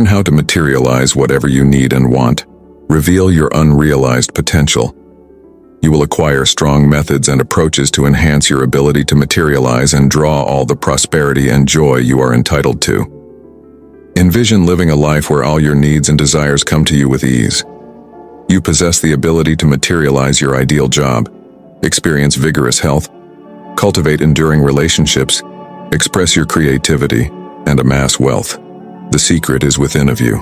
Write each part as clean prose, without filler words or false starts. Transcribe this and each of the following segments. Learn how to materialize whatever you need and want. Reveal your unrealized potential. You will acquire strong methods and approaches to enhance your ability to materialize and draw all the prosperity and joy you are entitled to. Envision living a life where all your needs and desires come to you with ease. You possess the ability to materialize your ideal job, experience vigorous health, cultivate enduring relationships, express your creativity, and amass wealth. The secret is within of you.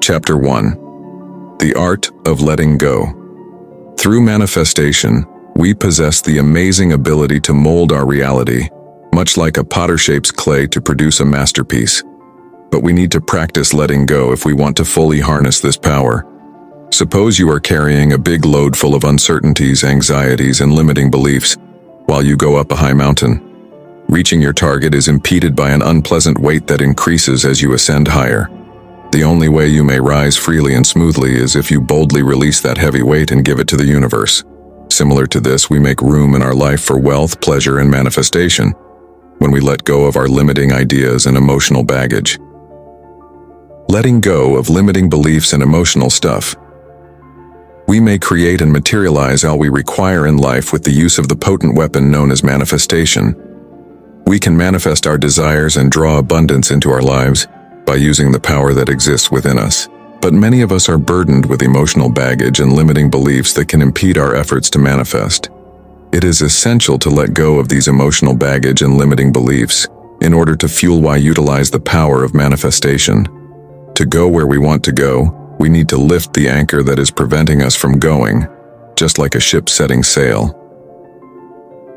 Chapter 1. The Art of Letting Go. Through manifestation, we possess the amazing ability to mold our reality, much like a potter shapes clay to produce a masterpiece. But we need to practice letting go if we want to fully harness this power. Suppose you are carrying a big load full of uncertainties, anxieties, and limiting beliefs while you go up a high mountain. Reaching your target is impeded by an unpleasant weight that increases as you ascend higher. The only way you may rise freely and smoothly is if you boldly release that heavy weight and give it to the universe. Similar to this, we make room in our life for wealth, pleasure, and manifestation when we let go of our limiting ideas and emotional baggage. Letting go of limiting beliefs and emotional stuff. We may create and materialize all we require in life with the use of the potent weapon known as manifestation. We can manifest our desires and draw abundance into our lives by using the power that exists within us. But many of us are burdened with emotional baggage and limiting beliefs that can impede our efforts to manifest. It is essential to let go of these emotional baggage and limiting beliefs in order to fuel why utilize the power of manifestation. To go where we want to go, we need to lift the anchor that is preventing us from going, just like a ship setting sail.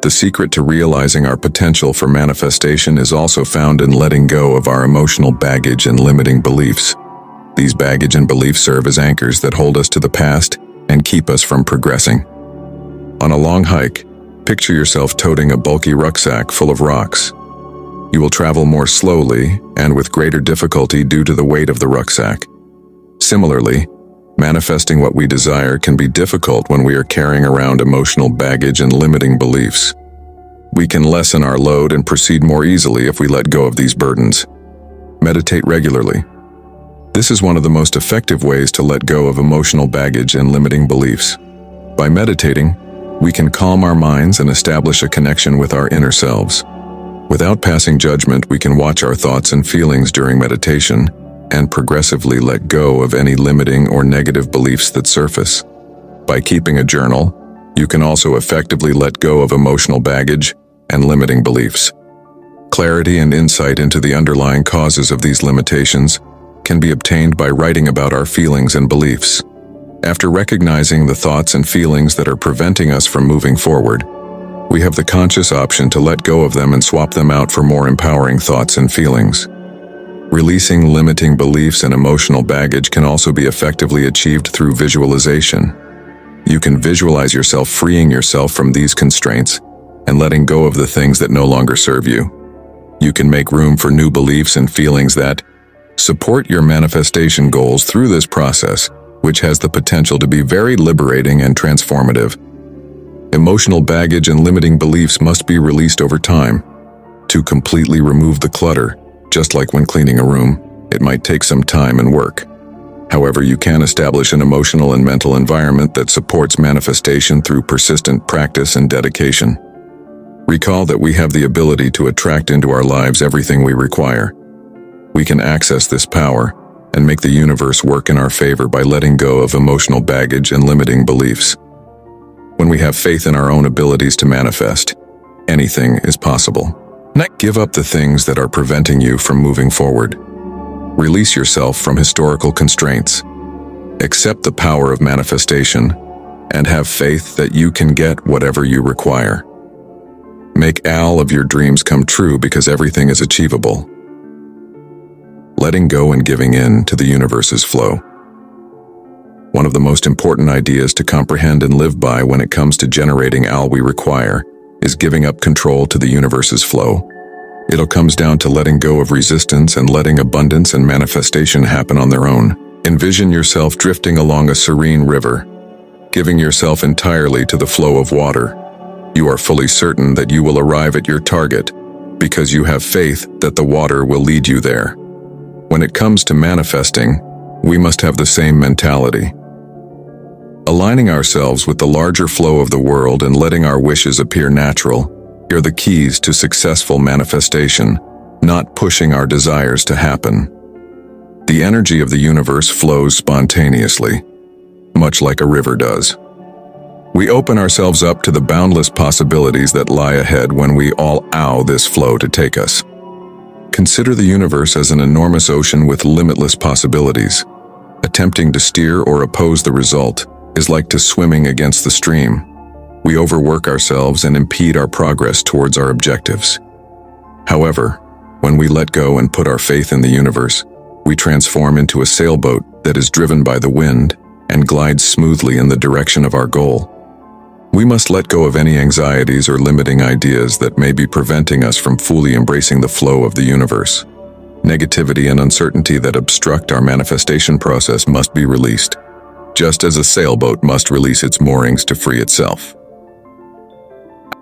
The secret to realizing our potential for manifestation is also found in letting go of our emotional baggage and limiting beliefs. These baggage and beliefs serve as anchors that hold us to the past and keep us from progressing. On a long hike, picture yourself toting a bulky rucksack full of rocks. You will travel more slowly and with greater difficulty due to the weight of the rucksack. Similarly, manifesting what we desire can be difficult when we are carrying around emotional baggage and limiting beliefs. We can lessen our load and proceed more easily if we let go of these burdens. Meditate regularly. This is one of the most effective ways to let go of emotional baggage and limiting beliefs. By meditating, we can calm our minds and establish a connection with our inner selves. Without passing judgment, we can watch our thoughts and feelings during meditation and progressively let go of any limiting or negative beliefs that surface. By keeping a journal, you can also effectively let go of emotional baggage and limiting beliefs. Clarity and insight into the underlying causes of these limitations can be obtained by writing about our feelings and beliefs. After recognizing the thoughts and feelings that are preventing us from moving forward, we have the conscious option to let go of them and swap them out for more empowering thoughts and feelings. Releasing limiting beliefs and emotional baggage can also be effectively achieved through visualization. You can visualize yourself freeing yourself from these constraints and letting go of the things that no longer serve you. You can make room for new beliefs and feelings that support your manifestation goals through this process, which has the potential to be very liberating and transformative. Emotional baggage and limiting beliefs must be released over time. To completely remove the clutter, just like when cleaning a room, it might take some time and work. However, you can establish an emotional and mental environment that supports manifestation through persistent practice and dedication. Recall that we have the ability to attract into our lives everything we require. We can access this power and make the universe work in our favor by letting go of emotional baggage and limiting beliefs. When we have faith in our own abilities to manifest, anything is possible. Give up the things that are preventing you from moving forward. Release yourself from historical constraints. Accept the power of manifestation and have faith that you can get whatever you require. Make all of your dreams come true because everything is achievable. Letting go and giving in to the universe's flow. One of the most important ideas to comprehend and live by when it comes to generating all we require is giving up control to the universe's flow. It all comes down to letting go of resistance and letting abundance and manifestation happen on their own. Envision yourself drifting along a serene river, giving yourself entirely to the flow of water. You are fully certain that you will arrive at your target, because you have faith that the water will lead you there. When it comes to manifesting, we must have the same mentality. Aligning ourselves with the larger flow of the world and letting our wishes appear natural are the keys to successful manifestation, not pushing our desires to happen. The energy of the universe flows spontaneously, much like a river does. We open ourselves up to the boundless possibilities that lie ahead when we allow this flow to take us. Consider the universe as an enormous ocean with limitless possibilities. Attempting to steer or oppose the result is like to swimming against the stream. We overwork ourselves and impede our progress towards our objectives. However, when we let go and put our faith in the universe, we transform into a sailboat that is driven by the wind and glides smoothly in the direction of our goal. We must let go of any anxieties or limiting ideas that may be preventing us from fully embracing the flow of the universe. Negativity and uncertainty that obstruct our manifestation process must be released, just as a sailboat must release its moorings to free itself.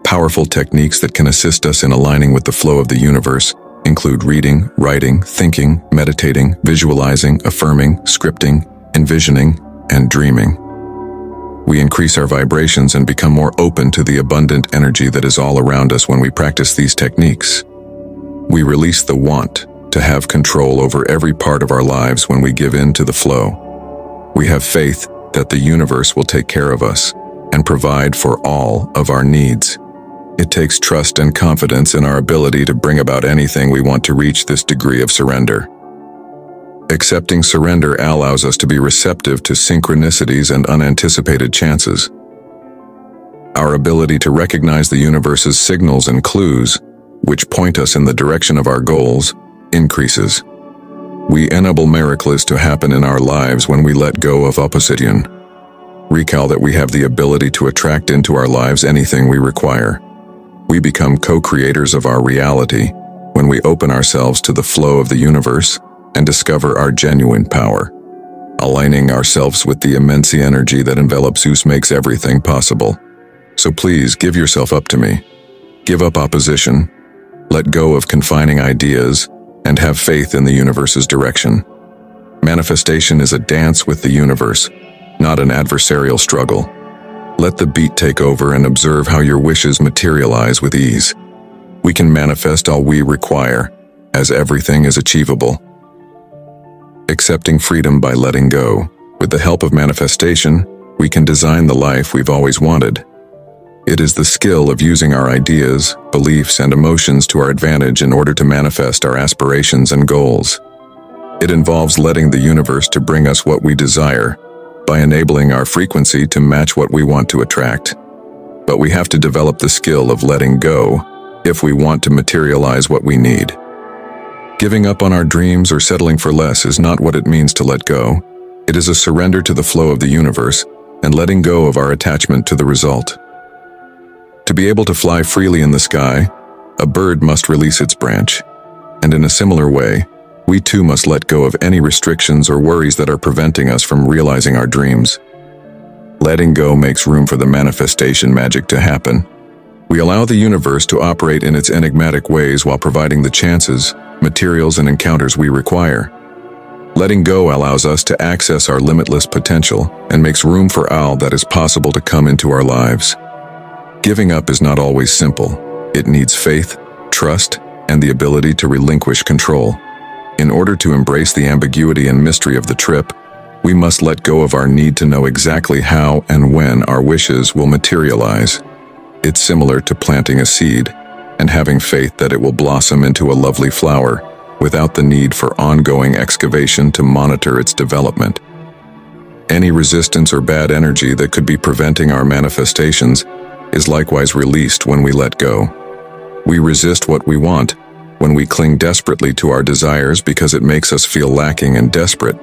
Powerful techniques that can assist us in aligning with the flow of the universe include reading, writing, thinking, meditating, visualizing, affirming, scripting, envisioning, and dreaming. We increase our vibrations and become more open to the abundant energy that is all around us when we practice these techniques. We release the want to have control over every part of our lives when we give in to the flow. We have faith that the universe will take care of us and provide for all of our needs. It takes trust and confidence in our ability to bring about anything we want to reach this degree of surrender. Accepting surrender allows us to be receptive to synchronicities and unanticipated chances. Our ability to recognize the universe's signals and clues, which point us in the direction of our goals, increases. We enable miracles to happen in our lives when we let go of opposition. Recall that we have the ability to attract into our lives anything we require. We become co-creators of our reality when we open ourselves to the flow of the universe and discover our genuine power. Aligning ourselves with the immense energy that envelops us makes everything possible. So please give yourself up to me. Give up opposition, let go of confining ideas, and have faith in the universe's direction. Manifestation is a dance with the universe, not an adversarial struggle. Let the beat take over and observe how your wishes materialize with ease. We can manifest all we require, as everything is achievable. Accepting freedom by letting go. With the help of manifestation, we can design the life we've always wanted. It is the skill of using our ideas, beliefs, and emotions to our advantage in order to manifest our aspirations and goals. It involves letting the universe to bring us what we desire by enabling our frequency to match what we want to attract. But we have to develop the skill of letting go if we want to materialize what we need. Giving up on our dreams or settling for less is not what it means to let go. It is a surrender to the flow of the universe and letting go of our attachment to the result. To be able to fly freely in the sky, a bird must release its branch. And in a similar way, we too must let go of any restrictions or worries that are preventing us from realizing our dreams. Letting go makes room for the manifestation magic to happen. We allow the universe to operate in its enigmatic ways while providing the chances, materials, and encounters we require. Letting go allows us to access our limitless potential and makes room for all that is possible to come into our lives. Giving up is not always simple. It needs faith, trust, and the ability to relinquish control. In order to embrace the ambiguity and mystery of the trip, we must let go of our need to know exactly how and when our wishes will materialize. It's similar to planting a seed and having faith that it will blossom into a lovely flower without the need for ongoing excavation to monitor its development. Any resistance or bad energy that could be preventing our manifestations is likewise released when we let go. We resist what we want when we cling desperately to our desires because it makes us feel lacking and desperate.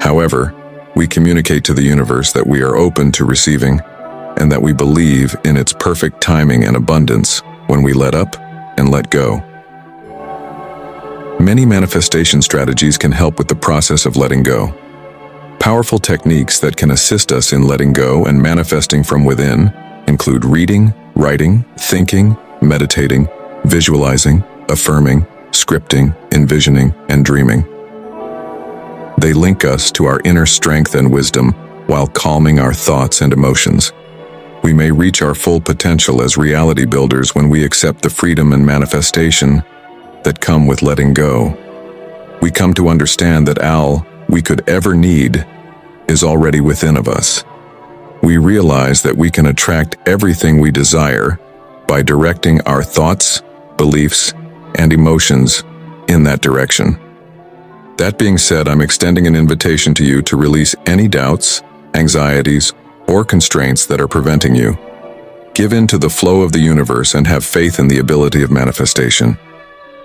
However, we communicate to the universe that we are open to receiving and that we believe in its perfect timing and abundance when we let up and let go. Many manifestation strategies can help with the process of letting go. Powerful techniques that can assist us in letting go and manifesting from within include reading, writing, thinking, meditating, visualizing, affirming, scripting, envisioning, and dreaming. They link us to our inner strength and wisdom while calming our thoughts and emotions. We may reach our full potential as reality builders when we accept the freedom and manifestation that come with letting go. We come to understand that all we could ever need is already within of us. We realize that we can attract everything we desire by directing our thoughts, beliefs, and emotions in that direction. That being said, I'm extending an invitation to you to release any doubts, anxieties, or constraints that are preventing you. Give in to the flow of the universe and have faith in the ability of manifestation.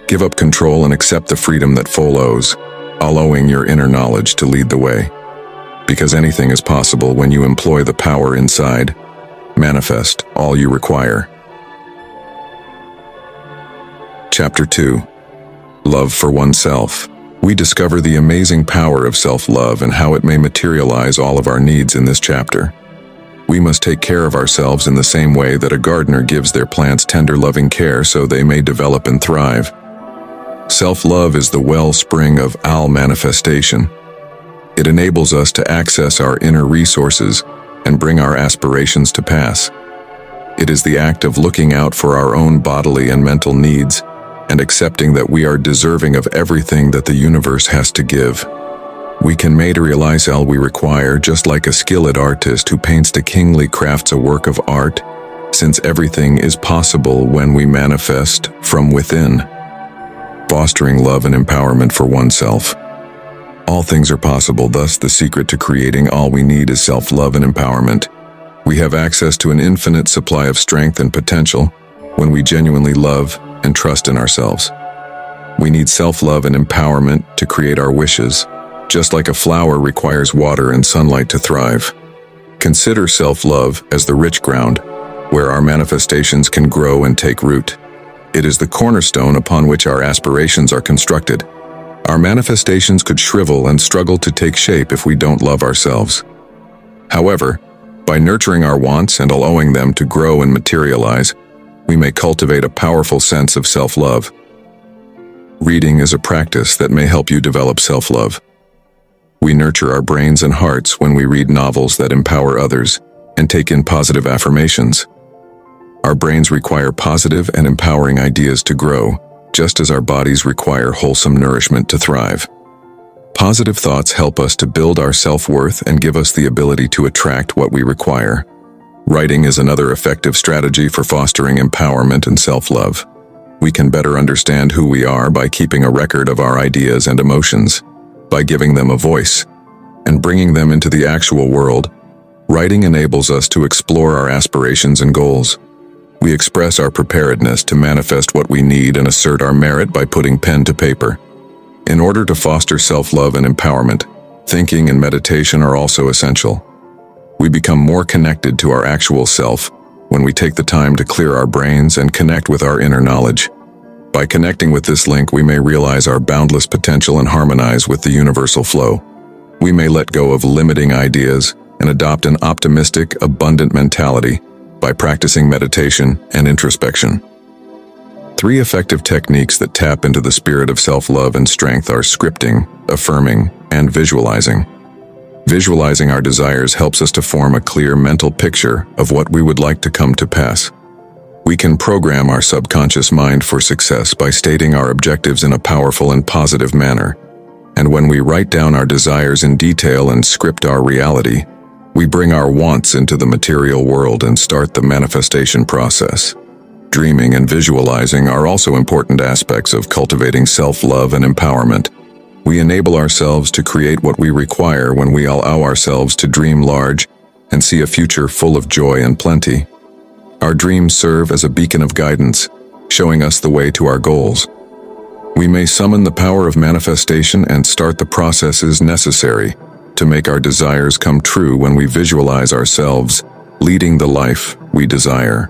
Give up control and accept the freedom that follows, allowing your inner knowledge to lead the way. Because anything is possible when you employ the power inside. Manifest all you require. Chapter 2. Love for oneself. We discover the amazing power of self-love and how it may materialize all of our needs in this chapter. We must take care of ourselves in the same way that a gardener gives their plants tender, loving care so they may develop and thrive. Self-love is the wellspring of all manifestation. It enables us to access our inner resources and bring our aspirations to pass. It is the act of looking out for our own bodily and mental needs and accepting that we are deserving of everything that the universe has to give. We can materialize all we require, just like a skilled artist who paints the kingly crafts a work of art, since everything is possible when we manifest from within. Fostering love and empowerment for oneself. All things are possible, thus the secret to creating all we need is self-love and empowerment. We have access to an infinite supply of strength and potential when we genuinely love and trust in ourselves. We need self-love and empowerment to create our wishes, just like a flower requires water and sunlight to thrive. Consider self-love as the rich ground where our manifestations can grow and take root. It is the cornerstone upon which our aspirations are constructed. Our manifestations could shrivel and struggle to take shape if we don't love ourselves. However, by nurturing our wants and allowing them to grow and materialize, we may cultivate a powerful sense of self-love. Reading is a practice that may help you develop self-love. We nurture our brains and hearts when we read novels that empower others and take in positive affirmations. Our brains require positive and empowering ideas to grow, just as our bodies require wholesome nourishment to thrive. Positive thoughts help us to build our self-worth and give us the ability to attract what we require. Writing is another effective strategy for fostering empowerment and self-love. We can better understand who we are by keeping a record of our ideas and emotions, by giving them a voice, and bringing them into the actual world. Writing enables us to explore our aspirations and goals. We express our preparedness to manifest what we need and assert our merit by putting pen to paper. In order to foster self-love and empowerment, thinking and meditation are also essential. We become more connected to our actual self when we take the time to clear our brains and connect with our inner knowledge. By connecting with this link, we may realize our boundless potential and harmonize with the universal flow. We may let go of limiting ideas and adopt an optimistic, abundant mentality by practicing meditation and introspection. Three effective techniques that tap into the spirit of self-love and strength are scripting, affirming, and visualizing. Visualizing our desires helps us to form a clear mental picture of what we would like to come to pass. We can program our subconscious mind for success by stating our objectives in a powerful and positive manner. And when we write down our desires in detail and script our reality, we bring our wants into the material world and start the manifestation process. Dreaming and visualizing are also important aspects of cultivating self-love and empowerment. We enable ourselves to create what we require when we allow ourselves to dream large and see a future full of joy and plenty. Our dreams serve as a beacon of guidance, showing us the way to our goals. We may summon the power of manifestation and start the processes necessary to make our desires come true when we visualize ourselves leading the life we desire.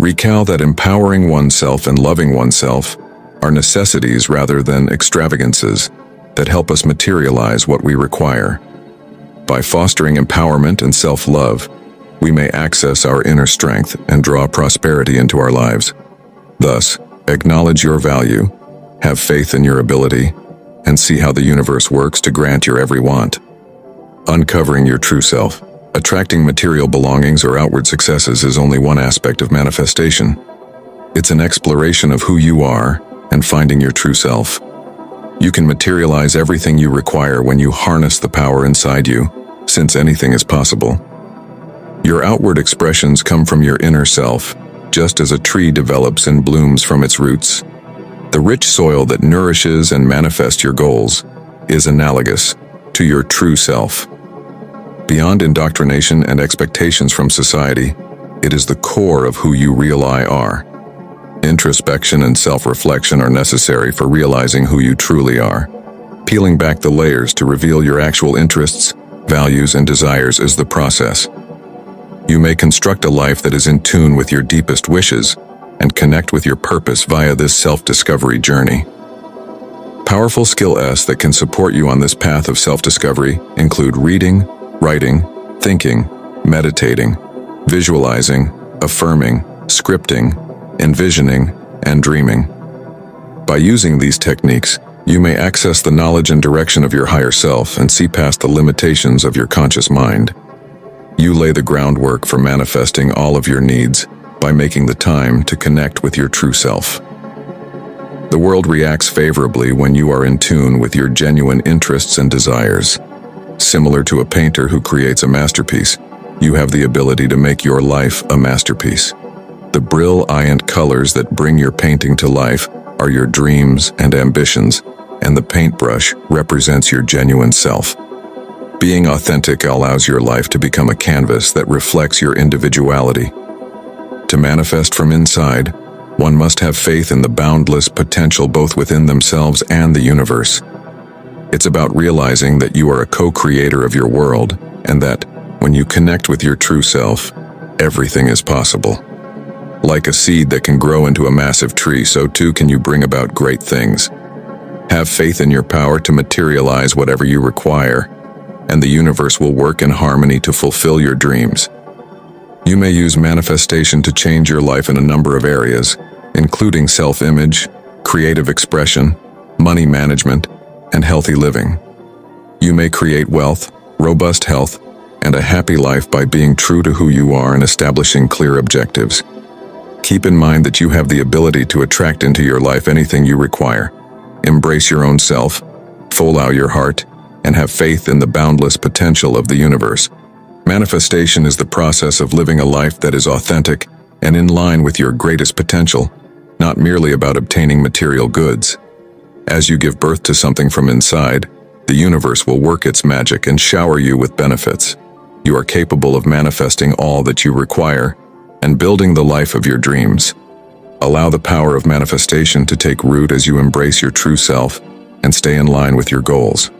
Recall that empowering oneself and loving oneself are necessities rather than extravagances that help us materialize what we require. By fostering empowerment and self-love, we may access our inner strength and draw prosperity into our lives. Thus, Acknowledge your value, have faith in your ability, and see how the universe works to grant your every want. Uncovering your true self. Attracting material belongings or outward successes is only one aspect of manifestation. It's an exploration of who you are and finding your true self. You can materialize everything you require when you harness the power inside you, since anything is possible. Your outward expressions come from your inner self, just as a tree develops and blooms from its roots. The rich soil that nourishes and manifests your goals is analogous to your true self. Beyond indoctrination and expectations from society, it is the core of who you really are. Introspection and self-reflection are necessary for realizing who you truly are. Peeling back the layers to reveal your actual interests, values, and desires is the process. You may construct a life that is in tune with your deepest wishes and connect with your purpose via this self-discovery journey. Powerful skills that can support you on this path of self-discovery include reading, writing, thinking, meditating, visualizing, affirming, scripting, envisioning, and dreaming. By using these techniques, you may access the knowledge and direction of your higher self and see past the limitations of your conscious mind. You lay the groundwork for manifesting all of your needs by making the time to connect with your true self. The world reacts favorably when you are in tune with your genuine interests and desires. Similar to a painter who creates a masterpiece, you have the ability to make your life a masterpiece. The brilliant colors that bring your painting to life are your dreams and ambitions, and the paintbrush represents your genuine self. Being authentic allows your life to become a canvas that reflects your individuality. To manifest from inside, one must have faith in the boundless potential both within themselves and the universe. It's about realizing that you are a co-creator of your world, and that, when you connect with your true self, everything is possible. Like a seed that can grow into a massive tree, so too can you bring about great things. Have faith in your power to materialize whatever you require, and the universe will work in harmony to fulfill your dreams. You may use manifestation to change your life in a number of areas, including self-image, creative expression, money management, and healthy living. You may create wealth, robust health, and a happy life by being true to who you are and establishing clear objectives. Keep in mind that you have the ability to attract into your life anything you require. Embrace your own self, follow your heart, and have faith in the boundless potential of the universe. Manifestation is the process of living a life that is authentic and in line with your greatest potential, not merely about obtaining material goods. As you give birth to something from inside, the universe will work its magic and shower you with benefits. You are capable of manifesting all that you require and building the life of your dreams. Allow the power of manifestation to take root as you embrace your true self and stay in line with your goals.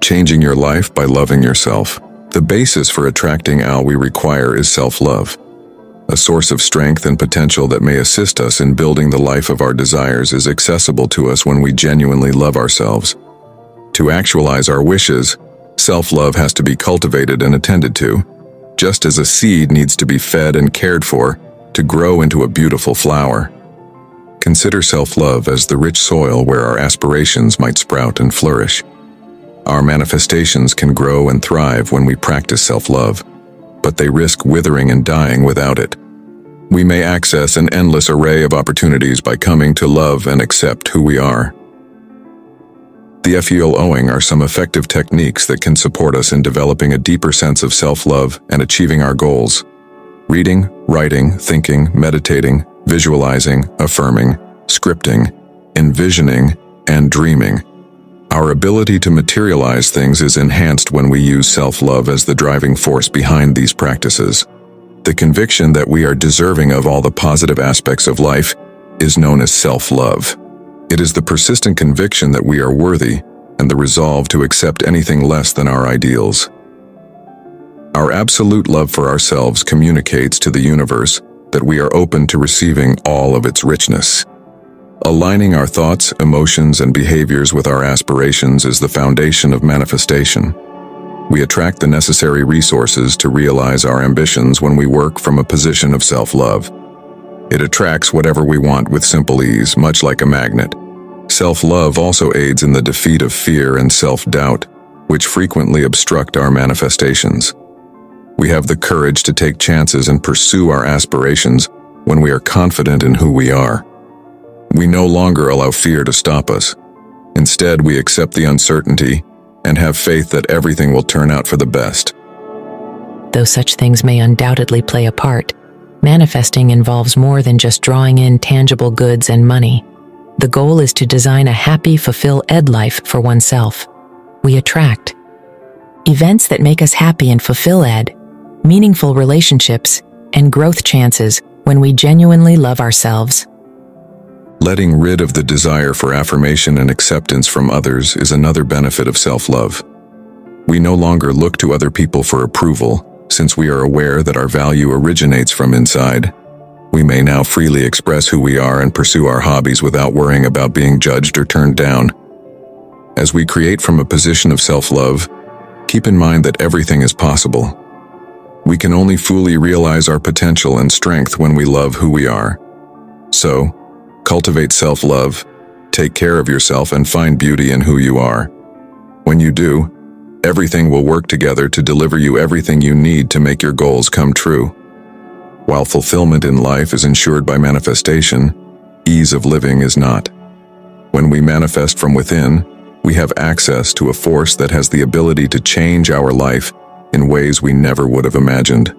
Changing your life by loving yourself. The basis for attracting all we require is self-love. A source of strength and potential that may assist us in building the life of our desires is accessible to us when we genuinely love ourselves. To actualize our wishes, self-love has to be cultivated and attended to, just as a seed needs to be fed and cared for to grow into a beautiful flower. Consider self-love as the rich soil where our aspirations might sprout and flourish. Our manifestations can grow and thrive when we practice self-love, but they risk withering and dying without it. We may access an endless array of opportunities by coming to love and accept who we are. The following are some effective techniques that can support us in developing a deeper sense of self-love and achieving our goals. Reading, writing, thinking, meditating, visualizing, affirming, scripting, envisioning, and dreaming. Our ability to materialize things is enhanced when we use self-love as the driving force behind these practices. The conviction that we are deserving of all the positive aspects of life is known as self-love. It is the persistent conviction that we are worthy and the resolve to accept anything less than our ideals. Our absolute love for ourselves communicates to the universe that we are open to receiving all of its richness. Aligning our thoughts, emotions, and behaviors with our aspirations is the foundation of manifestation. We attract the necessary resources to realize our ambitions when we work from a position of self-love. It attracts whatever we want with simple ease, much like a magnet. Self-love also aids in the defeat of fear and self-doubt, which frequently obstruct our manifestations. We have the courage to take chances and pursue our aspirations when we are confident in who we are. We no longer allow fear to stop us. Instead, we accept the uncertainty and have faith that everything will turn out for the best. Though such things may undoubtedly play a part, manifesting involves more than just drawing in tangible goods and money. The goal is to design a happy, fulfilled life for oneself. We attract events that make us happy and fulfilled, meaningful relationships, and growth chances when we genuinely love ourselves. Letting rid of the desire for affirmation and acceptance from others is another benefit of self-love. We no longer look to other people for approval, since we are aware that our value originates from inside. We may now freely express who we are and pursue our hobbies without worrying about being judged or turned down. As we create from a position of self-love, keep in mind that everything is possible. We can only fully realize our potential and strength when we love who we are. So, cultivate self-love, take care of yourself, and find beauty in who you are. When you do, everything will work together to deliver you everything you need to make your goals come true. While fulfillment in life is ensured by manifestation, ease of living is not. When we manifest from within, we have access to a force that has the ability to change our life in ways we never would have imagined.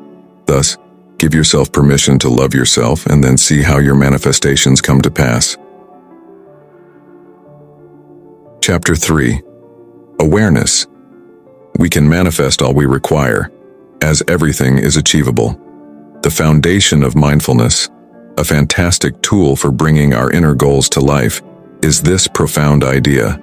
Thus, give yourself permission to love yourself and then see how your manifestations come to pass. Chapter 3. Awareness. We can manifest all we require, as everything is achievable. The foundation of mindfulness, a fantastic tool for bringing our inner goals to life, is this profound idea.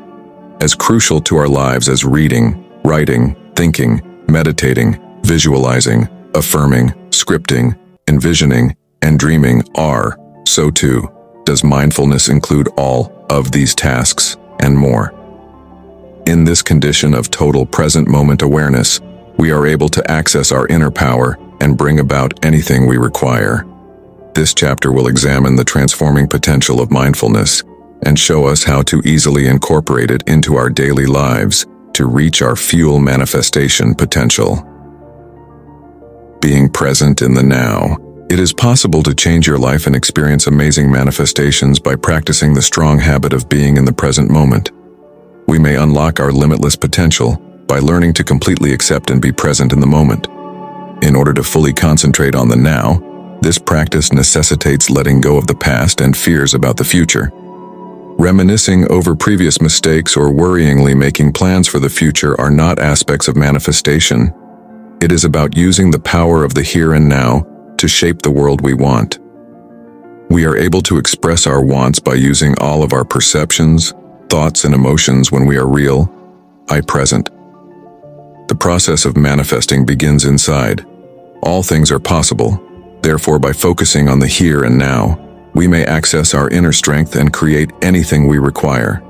As crucial to our lives as reading, writing, thinking, meditating, visualizing, affirming, scripting, envisioning, and dreaming are, so too does mindfulness include all of these tasks and more. In this condition of total present moment awareness, we are able to access our inner power and bring about anything we require. This chapter will examine the transforming potential of mindfulness and show us how to easily incorporate it into our daily lives to reach our full manifestation potential. Being present in the now, it is possible to change your life and experience amazing manifestations by practicing the strong habit of being in the present moment. We may unlock our limitless potential by learning to completely accept and be present in the moment. In order to fully concentrate on the now, this practice necessitates letting go of the past and fears about the future. Reminiscing over previous mistakes or worryingly making plans for the future are not aspects of manifestation. It is about using the power of the here and now to shape the world we want. We are able to express our wants by using all of our perceptions, thoughts, and emotions when we are real, present. The process of manifesting begins inside. All things are possible. Therefore, by focusing on the here and now, we may access our inner strength and create anything we require.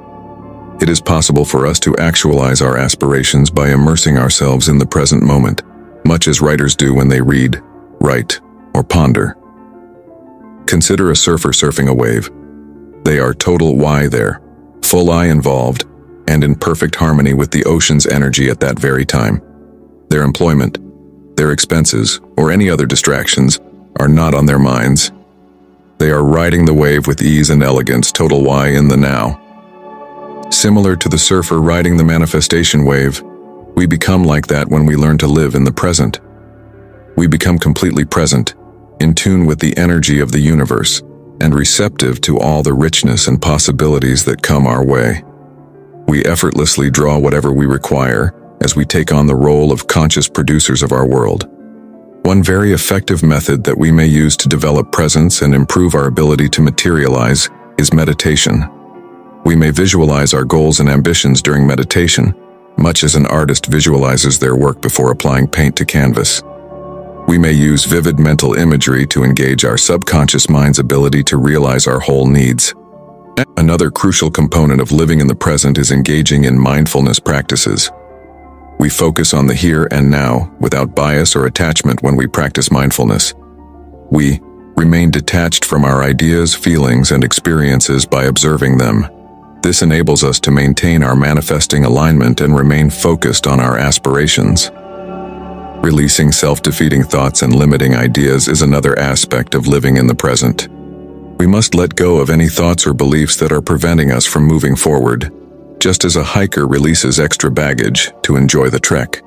It is possible for us to actualize our aspirations by immersing ourselves in the present moment, much as writers do when they read, write, or ponder. Consider a surfer surfing a wave. They are total why there, full I involved, and in perfect harmony with the ocean's energy at that very time. Their employment, their expenses, or any other distractions are not on their minds. They are riding the wave with ease and elegance, total why in the now. Similar to the surfer riding the manifestation wave, we become like that when we learn to live in the present. We become completely present, in tune with the energy of the universe, and receptive to all the richness and possibilities that come our way. We effortlessly draw whatever we require as we take on the role of conscious producers of our world. One very effective method that we may use to develop presence and improve our ability to materialize is meditation. We may visualize our goals and ambitions during meditation, much as an artist visualizes their work before applying paint to canvas. We may use vivid mental imagery to engage our subconscious mind's ability to realize our whole needs. Another crucial component of living in the present is engaging in mindfulness practices. We focus on the here and now without bias or attachment when we practice mindfulness. We Remain detached from our ideas, feelings, and experiences by observing them. This enables us to maintain our manifesting alignment and remain focused on our aspirations. Releasing self-defeating thoughts and limiting ideas is another aspect of living in the present. We must let go of any thoughts or beliefs that are preventing us from moving forward, just as a hiker releases extra baggage to enjoy the trek.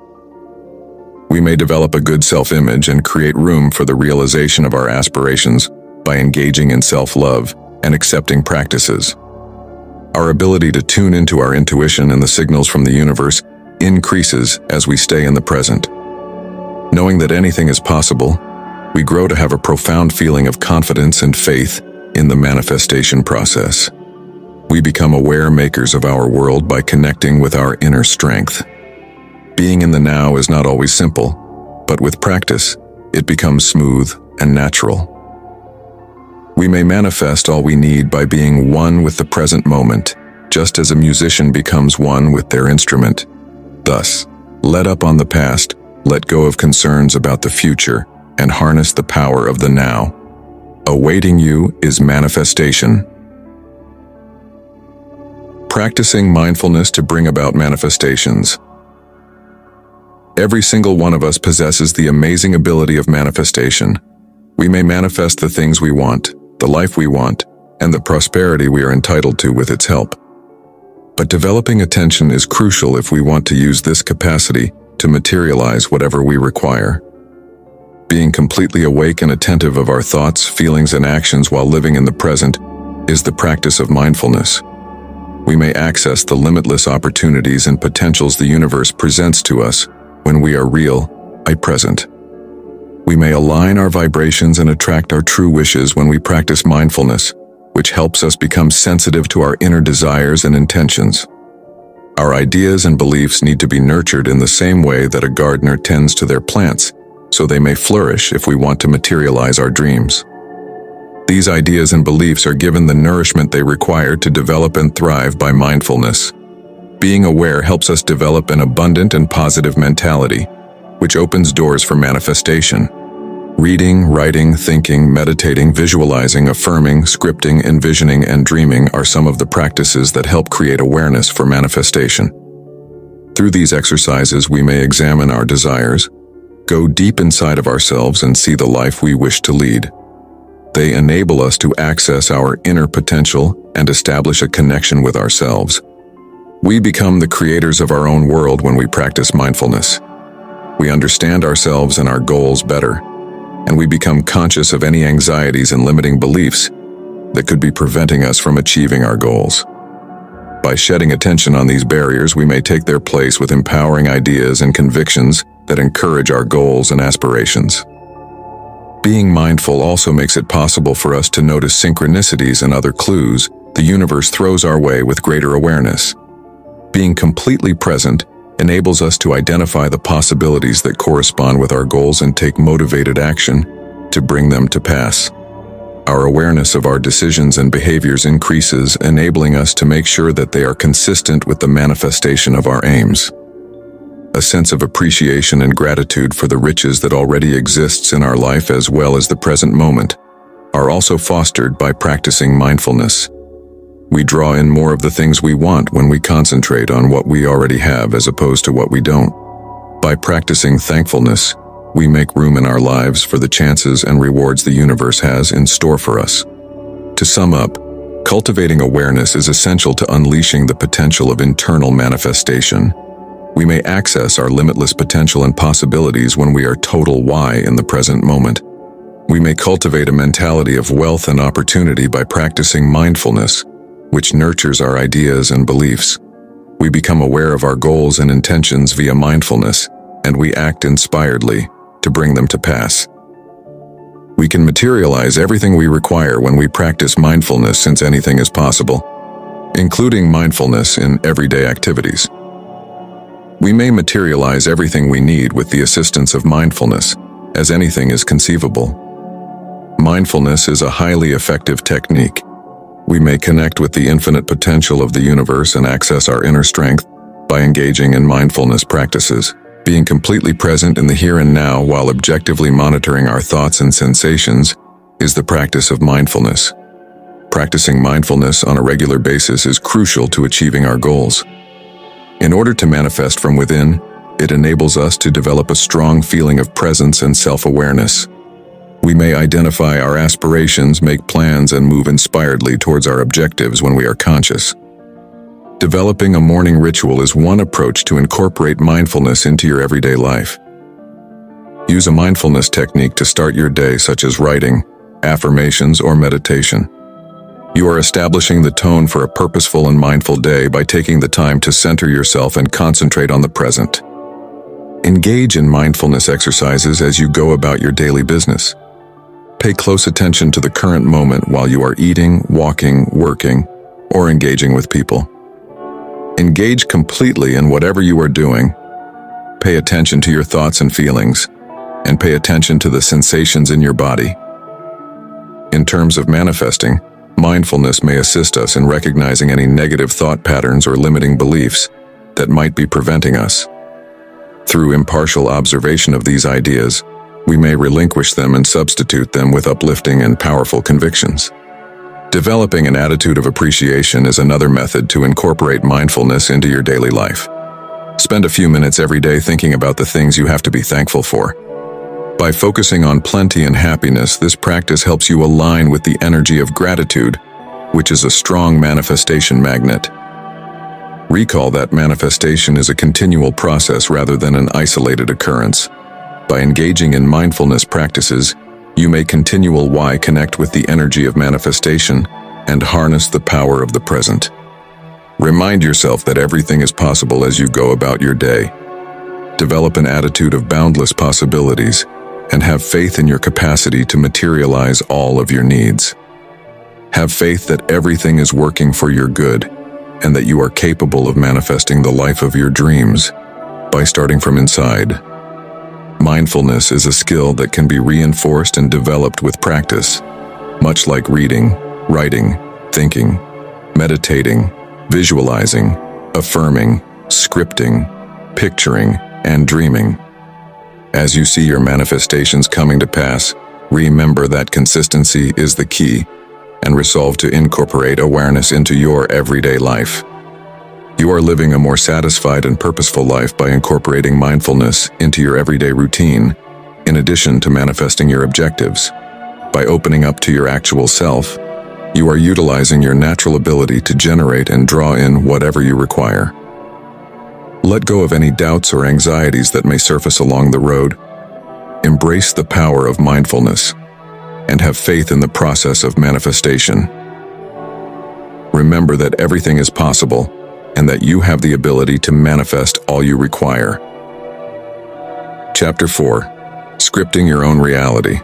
We may develop a good self-image and create room for the realization of our aspirations by engaging in self-love and accepting practices. Our ability to tune into our intuition and the signals from the universe increases as we stay in the present. Knowing that anything is possible, we grow to have a profound feeling of confidence and faith in the manifestation process. We become aware makers of our world by connecting with our inner strength. Being in the now is not always simple, but with practice, it becomes smooth and natural. We may manifest all we need by being one with the present moment, just as a musician becomes one with their instrument. Thus, let up on the past, let go of concerns about the future, and harness the power of the now. Awaiting you is manifestation. Practicing mindfulness to bring about manifestations. Every single one of us possesses the amazing ability of manifestation. We may manifest the things we want, the life we want, and the prosperity we are entitled to with its help. But developing attention is crucial if we want to use this capacity to materialize whatever we require. Being completely awake and attentive of our thoughts, feelings, and actions while living in the present is the practice of mindfulness. We may access the limitless opportunities and potentials the universe presents to us when we are present. We may align our vibrations and attract our true wishes when we practice mindfulness, which helps us become sensitive to our inner desires and intentions. Our ideas and beliefs need to be nurtured in the same way that a gardener tends to their plants, so they may flourish if we want to materialize our dreams. These ideas and beliefs are given the nourishment they require to develop and thrive by mindfulness. Being aware helps us develop an abundant and positive mentality, which opens doors for manifestation. Reading, writing, thinking, meditating, visualizing, affirming, scripting, envisioning, and dreaming are some of the practices that help create awareness for manifestation. Through these exercises, we may examine our desires, go deep inside of ourselves, and see the life we wish to lead. They enable us to access our inner potential and establish a connection with ourselves. We become the creators of our own world when we practice mindfulness. We understand ourselves and our goals better, and we become conscious of any anxieties and limiting beliefs that could be preventing us from achieving our goals. By shedding attention on these barriers, we may take their place with empowering ideas and convictions that encourage our goals and aspirations. Being mindful also makes it possible for us to notice synchronicities and other clues the universe throws our way with greater awareness. Being completely present enables us to identify the possibilities that correspond with our goals and take motivated action to bring them to pass. Our awareness of our decisions and behaviors increases, enabling us to make sure that they are consistent with the manifestation of our aims. A sense of appreciation and gratitude for the riches that already exists in our life as well as the present moment are also fostered by practicing mindfulness. We draw in more of the things we want when we concentrate on what we already have as opposed to what we don't. By practicing thankfulness, we make room in our lives for the chances and rewards the universe has in store for us. To sum up, cultivating awareness is essential to unleashing the potential of internal manifestation. We may access our limitless potential and possibilities when we are total why in the present moment. We may cultivate a mentality of wealth and opportunity by practicing mindfulness, which nurtures our ideas and beliefs. We become aware of our goals and intentions via mindfulness, and we act inspiredly to bring them to pass. We can materialize everything we require when we practice mindfulness, since anything is possible, including mindfulness in everyday activities. We may materialize everything we need with the assistance of mindfulness, as anything is conceivable. Mindfulness is a highly effective technique. We may connect with the infinite potential of the universe and access our inner strength by engaging in mindfulness practices. Being completely present in the here and now while objectively monitoring our thoughts and sensations is the practice of mindfulness. Practicing mindfulness on a regular basis is crucial to achieving our goals. In order to manifest from within, it enables us to develop a strong feeling of presence and self-awareness. We may identify our aspirations, make plans, and move inspiredly towards our objectives when we are conscious. Developing a morning ritual is one approach to incorporate mindfulness into your everyday life. Use a mindfulness technique to start your day, such as writing, affirmations, or meditation. You are establishing the tone for a purposeful and mindful day by taking the time to center yourself and concentrate on the present. Engage in mindfulness exercises as you go about your daily business. Pay close attention to the current moment while you are eating, walking, working, or engaging with people. Engage completely in whatever you are doing. Pay attention to your thoughts and feelings, and pay attention to the sensations in your body. In terms of manifesting, mindfulness may assist us in recognizing any negative thought patterns or limiting beliefs that might be preventing us. Through impartial observation of these ideas, we may relinquish them and substitute them with uplifting and powerful convictions. Developing an attitude of appreciation is another method to incorporate mindfulness into your daily life. Spend a few minutes every day thinking about the things you have to be thankful for. By focusing on plenty and happiness, this practice helps you align with the energy of gratitude, which is a strong manifestation magnet. Recall that manifestation is a continual process rather than an isolated occurrence. By engaging in mindfulness practices, you may continually connect with the energy of manifestation and harness the power of the present. Remind yourself that everything is possible as you go about your day. Develop an attitude of boundless possibilities and have faith in your capacity to materialize all of your needs. Have faith that everything is working for your good and that you are capable of manifesting the life of your dreams by starting from inside. Mindfulness is a skill that can be reinforced and developed with practice, much like reading, writing, thinking, meditating, visualizing, affirming, scripting, picturing, and dreaming. As you see your manifestations coming to pass, remember that consistency is the key, and resolve to incorporate awareness into your everyday life. You are living a more satisfied and purposeful life by incorporating mindfulness into your everyday routine, in addition to manifesting your objectives. By opening up to your actual self, you are utilizing your natural ability to generate and draw in whatever you require. Let go of any doubts or anxieties that may surface along the road. Embrace the power of mindfulness and have faith in the process of manifestation. Remember that everything is possible and that you have the ability to manifest all you require. Chapter 4: Scripting Your Own Reality.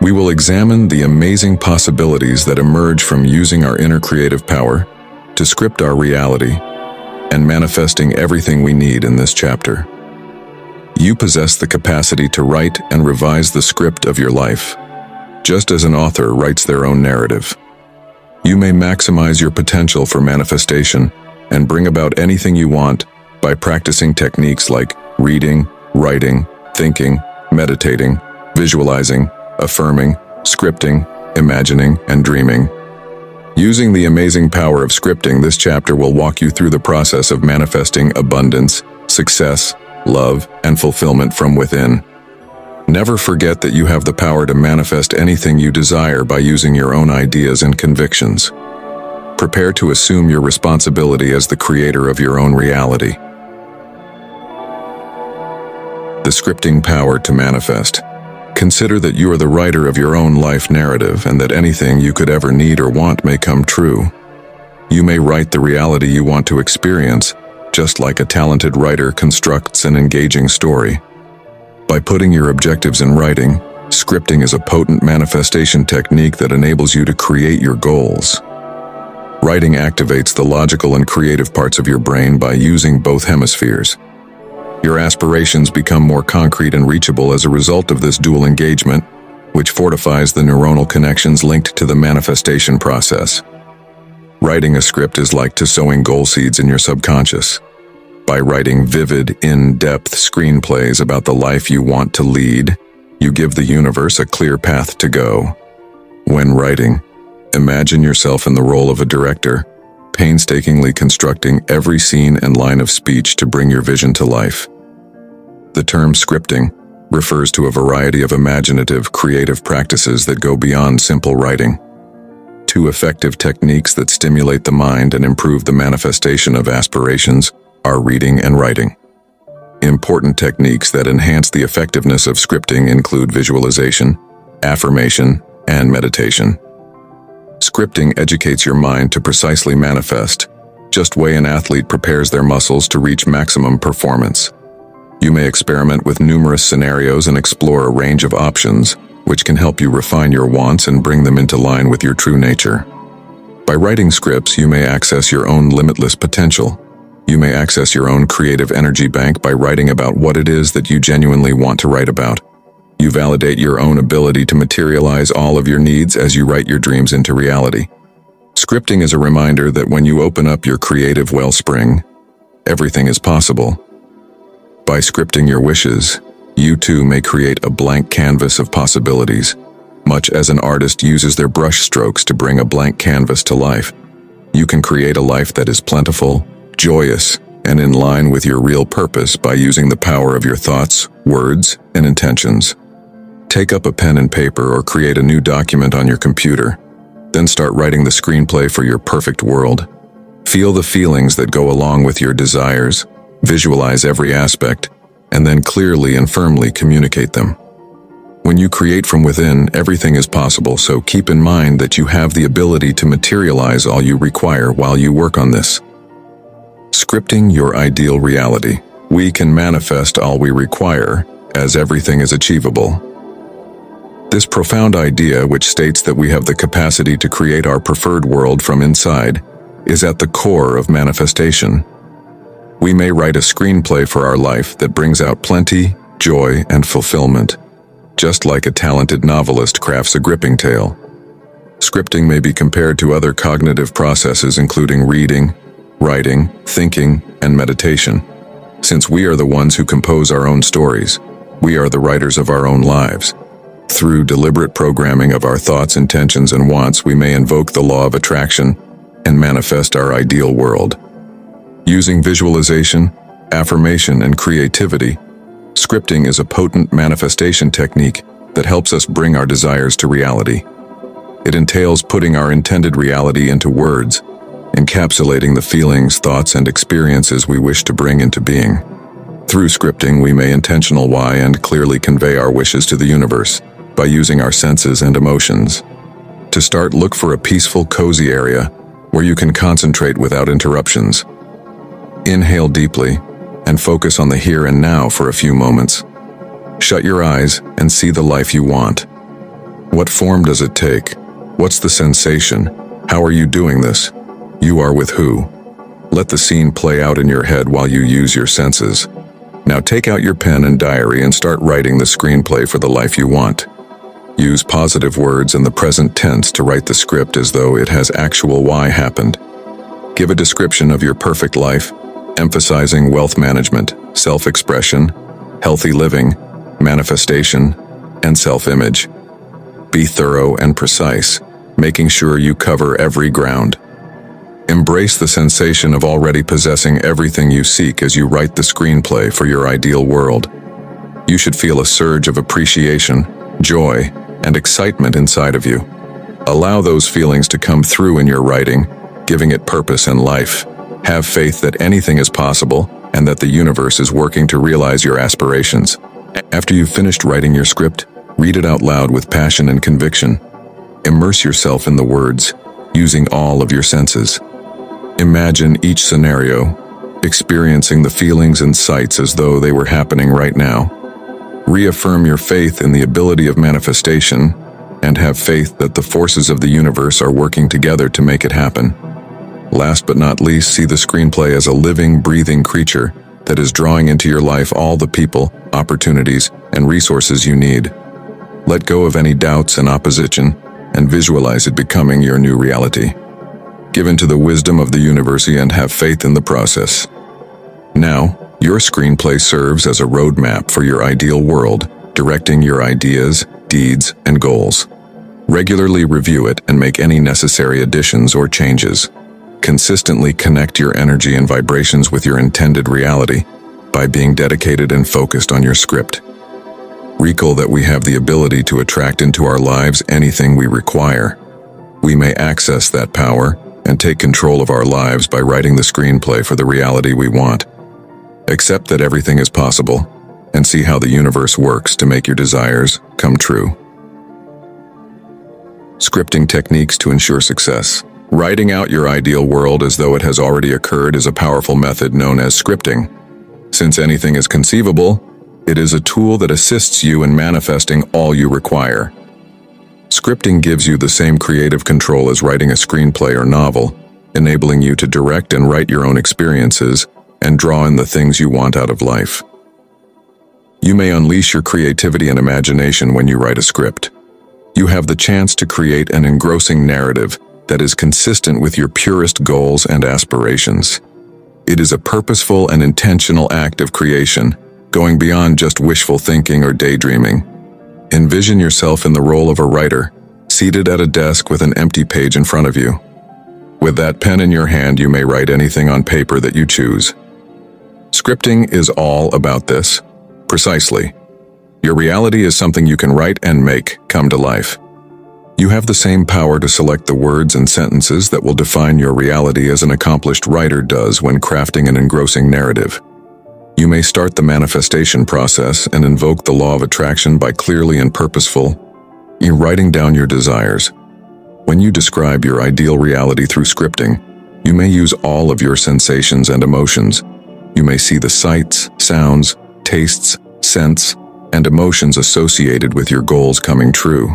We will examine the amazing possibilities that emerge from using our inner creative power to script our reality and manifesting everything we need in this chapter. You possess the capacity to write and revise the script of your life, just as an author writes their own narrative. You may maximize your potential for manifestation and bring about anything you want by practicing techniques like reading, writing, thinking, meditating, visualizing, affirming, scripting, imagining, and dreaming. Using the amazing power of scripting, this chapter will walk you through the process of manifesting abundance, success, love, and fulfillment from within. Never forget that you have the power to manifest anything you desire by using your own ideas and convictions. Prepare to assume your responsibility as the creator of your own reality. The scripting power to manifest. Consider that you are the writer of your own life narrative and that anything you could ever need or want may come true. You may write the reality you want to experience, just like a talented writer constructs an engaging story. By putting your objectives in writing, scripting is a potent manifestation technique that enables you to create your goals. Writing activates the logical and creative parts of your brain by using both hemispheres. Your aspirations become more concrete and reachable as a result of this dual engagement, which fortifies the neuronal connections linked to the manifestation process. Writing a script is like to sowing goal seeds in your subconscious. By writing vivid, in-depth screenplays about the life you want to lead, you give the universe a clear path to go. When writing, imagine yourself in the role of a director, painstakingly constructing every scene and line of speech to bring your vision to life. The term scripting refers to a variety of imaginative, creative practices that go beyond simple writing. Two effective techniques that stimulate the mind and improve the manifestation of aspirations are reading and writing. Important techniques that enhance the effectiveness of scripting include visualization, affirmation, and meditation. Scripting educates your mind to precisely manifest, just way an athlete prepares their muscles to reach maximum performance. You may experiment with numerous scenarios and explore a range of options, which can help you refine your wants and bring them into line with your true nature. By writing scripts, you may access your own limitless potential. You may access your own creative energy bank by writing about what it is that you genuinely want to write about. You validate your own ability to materialize all of your needs as you write your dreams into reality. Scripting is a reminder that when you open up your creative wellspring, everything is possible. By scripting your wishes, you too may create a blank canvas of possibilities. Much as an artist uses their brush strokes to bring a blank canvas to life, you can create a life that is plentiful, joyous, and in line with your real purpose by using the power of your thoughts, words, and intentions. Take up a pen and paper or create a new document on your computer, then start writing the screenplay for your perfect world. Feel the feelings that go along with your desires, visualize every aspect, and then clearly and firmly communicate them. When you create from within, everything is possible, so keep in mind that you have the ability to materialize all you require while you work on this. Scripting your ideal reality. We can manifest all we require, as everything is achievable. This profound idea, which states that we have the capacity to create our preferred world from inside, is at the core of manifestation. We may write a screenplay for our life that brings out plenty, joy, and fulfillment, just like a talented novelist crafts a gripping tale. Scripting may be compared to other cognitive processes, including reading, writing, thinking, and meditation. Since we are the ones who compose our own stories, we are the writers of our own lives. Through deliberate programming of our thoughts, intentions, and wants, we may invoke the law of attraction and manifest our ideal world. Using visualization, affirmation, and creativity, scripting is a potent manifestation technique that helps us bring our desires to reality. It entails putting our intended reality into words, encapsulating the feelings, thoughts, and experiences we wish to bring into being. Through scripting, we may intentionally and clearly convey our wishes to the universe by using our senses and emotions. To start, look for a peaceful, cozy area where you can concentrate without interruptions. Inhale deeply and focus on the here and now for a few moments. Shut your eyes and see the life you want. What form does it take? What's the sensation? How are you doing this? You are with who? Let the scene play out in your head while you use your senses. Now take out your pen and diary and start writing the screenplay for the life you want. Use positive words and the present tense to write the script as though it has actually happened. Give a description of your perfect life, emphasizing wealth management, self-expression, healthy living, manifestation, and self-image. Be thorough and precise, making sure you cover every ground. Embrace the sensation of already possessing everything you seek as you write the screenplay for your ideal world. You should feel a surge of appreciation, joy, and excitement inside of you. Allow those feelings to come through in your writing, giving it purpose and life. Have faith that anything is possible and that the universe is working to realize your aspirations. After you've finished writing your script, read it out loud with passion and conviction. Immerse yourself in the words, using all of your senses. Imagine each scenario, experiencing the feelings and sights as though they were happening right now. Reaffirm your faith in the ability of manifestation and have faith that the forces of the universe are working together to make it happen. Last but not least, see the screenplay as a living, breathing creature that is drawing into your life all the people, opportunities, and resources you need. Let go of any doubts and opposition and visualize it becoming your new reality. Give into the wisdom of the universe and have faith in the process. Now, your screenplay serves as a roadmap for your ideal world, directing your ideas, deeds, and goals. Regularly review it and make any necessary additions or changes. Consistently connect your energy and vibrations with your intended reality by being dedicated and focused on your script. Recall that we have the ability to attract into our lives anything we require. We may access that power and take control of our lives by writing the screenplay for the reality we want. Accept that everything is possible and see how the universe works to make your desires come true. Scripting techniques to ensure success. Writing out your ideal world as though it has already occurred is a powerful method known as scripting. Since anything is conceivable, it is a tool that assists you in manifesting all you require. Scripting gives you the same creative control as writing a screenplay or novel, enabling you to direct and write your own experiences and draw in the things you want out of life. You may unleash your creativity and imagination when you write a script. You have the chance to create an engrossing narrative that is consistent with your purest goals and aspirations. It is a purposeful and intentional act of creation, going beyond just wishful thinking or daydreaming. Envision yourself in the role of a writer, seated at a desk with an empty page in front of you. With that pen in your hand, you may write anything on paper that you choose. Scripting is all about this. Precisely. Your reality is something you can write and make come to life. You have the same power to select the words and sentences that will define your reality as an accomplished writer does when crafting an engrossing narrative. You may start the manifestation process and invoke the law of attraction by clearly and purposefully writing down your desires. When you describe your ideal reality through scripting, you may use all of your sensations and emotions. You may see the sights, sounds, tastes, scents, and emotions associated with your goals coming true.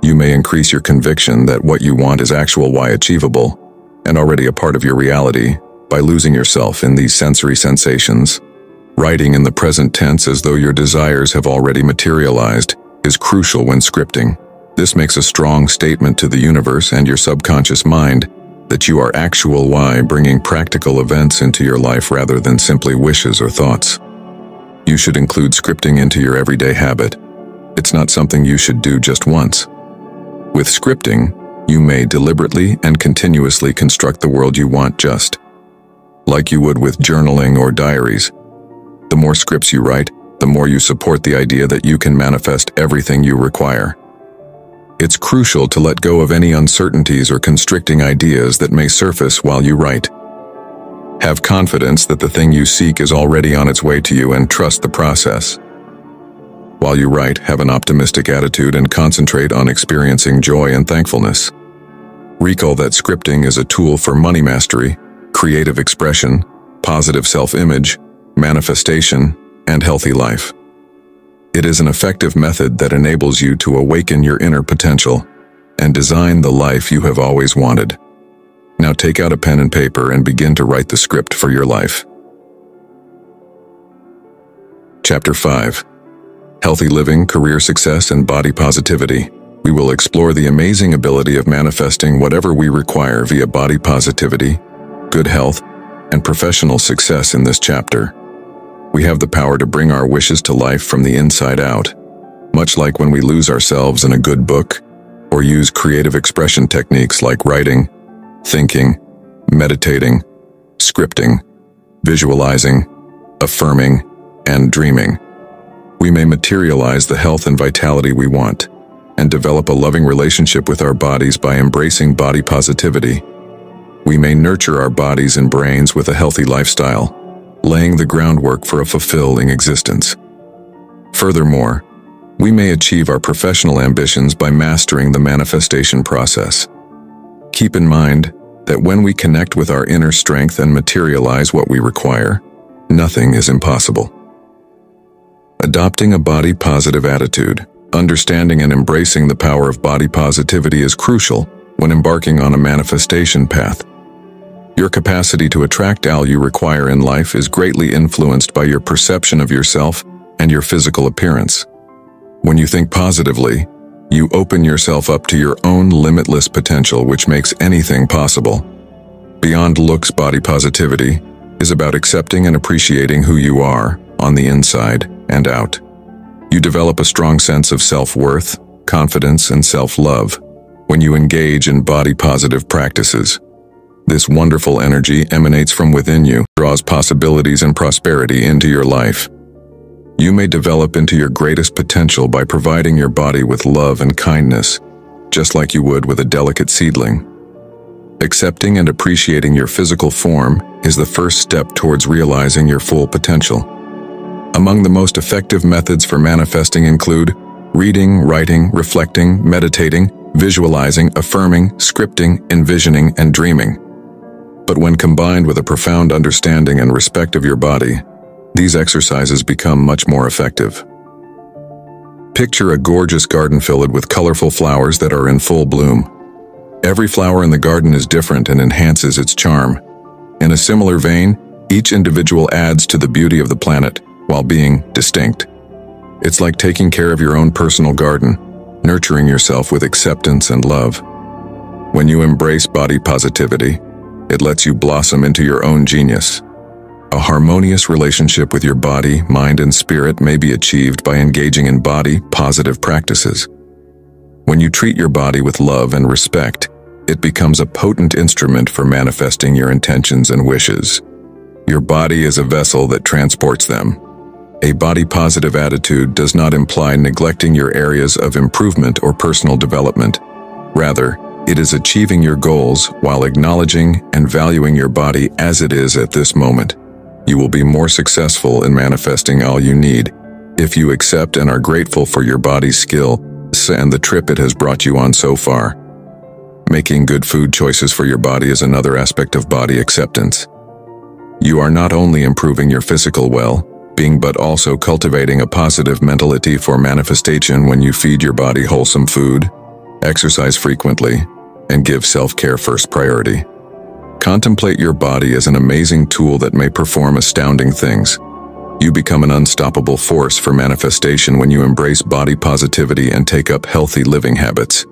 You may increase your conviction that what you want is actual why achievable, and already a part of your reality, by losing yourself in these sensory sensations. Writing in the present tense as though your desires have already materialized is crucial when scripting. This makes a strong statement to the universe and your subconscious mind that you are actual why, bringing practical events into your life rather than simply wishes or thoughts. You should include scripting into your everyday habit. It's not something you should do just once. With scripting, you may deliberately and continuously construct the world you want, just like you would with journaling or diaries. The more scripts you write, the more you support the idea that you can manifest everything you require. It's crucial to let go of any uncertainties or constricting ideas that may surface while you write. Have confidence that the thing you seek is already on its way to you and trust the process. While you write, have an optimistic attitude and concentrate on experiencing joy and thankfulness. Recall that scripting is a tool for money mastery, creative expression, positive self-image, manifestation, and healthy life. It is an effective method that enables you to awaken your inner potential and design the life you have always wanted. Now take out a pen and paper and begin to write the script for your life. Chapter 5. Healthy Living, Career Success, and Body Positivity. We will explore the amazing ability of manifesting whatever we require via body positivity, good health, and professional success in this chapter. We have the power to bring our wishes to life from the inside out, much like when we lose ourselves in a good book or use creative expression techniques like writing, thinking, meditating, scripting, visualizing, affirming, and dreaming. We may materialize the health and vitality we want and develop a loving relationship with our bodies by embracing body positivity. We may nurture our bodies and brains with a healthy lifestyle, laying the groundwork for a fulfilling existence. Furthermore, we may achieve our professional ambitions by mastering the manifestation process. Keep in mind that when we connect with our inner strength and materialize what we require, nothing is impossible. Adopting a body positive attitude. Understanding and embracing the power of body positivity is crucial when embarking on a manifestation path. Your capacity to attract all you require in life is greatly influenced by your perception of yourself and your physical appearance. When you think positively, you open yourself up to your own limitless potential, which makes anything possible. Beyond looks, body positivity is about accepting and appreciating who you are on the inside and out. You develop a strong sense of self-worth, confidence, and self-love when you engage in body-positive practices. This wonderful energy emanates from within you, draws possibilities and prosperity into your life. You may develop into your greatest potential by providing your body with love and kindness, just like you would with a delicate seedling. Accepting and appreciating your physical form is the first step towards realizing your full potential. Among the most effective methods for manifesting include reading, writing, reflecting, meditating, visualizing, affirming, scripting, envisioning, and dreaming. But when combined with a profound understanding and respect of your body, these exercises become much more effective. Picture a gorgeous garden filled with colorful flowers that are in full bloom. Every flower in the garden is different and enhances its charm. In a similar vein, each individual adds to the beauty of the planet while being distinct. It's like taking care of your own personal garden, nurturing yourself with acceptance and love. When you embrace body positivity, it lets you blossom into your own genius. A harmonious relationship with your body, mind, and spirit may be achieved by engaging in body-positive practices. When you treat your body with love and respect, it becomes a potent instrument for manifesting your intentions and wishes. Your body is a vessel that transports them. A body-positive attitude does not imply neglecting your areas of improvement or personal development. Rather, it is achieving your goals while acknowledging and valuing your body as it is at this moment. You will be more successful in manifesting all you need if you accept and are grateful for your body's skill and the trip it has brought you on so far. Making good food choices for your body is another aspect of body acceptance. You are not only improving your physical well-being but also cultivating a positive mentality for manifestation when you feed your body wholesome food, exercise frequently, and give self-care first priority. Contemplate your body as an amazing tool that may perform astounding things. You become an unstoppable force for manifestation when you embrace body positivity and take up healthy living habits.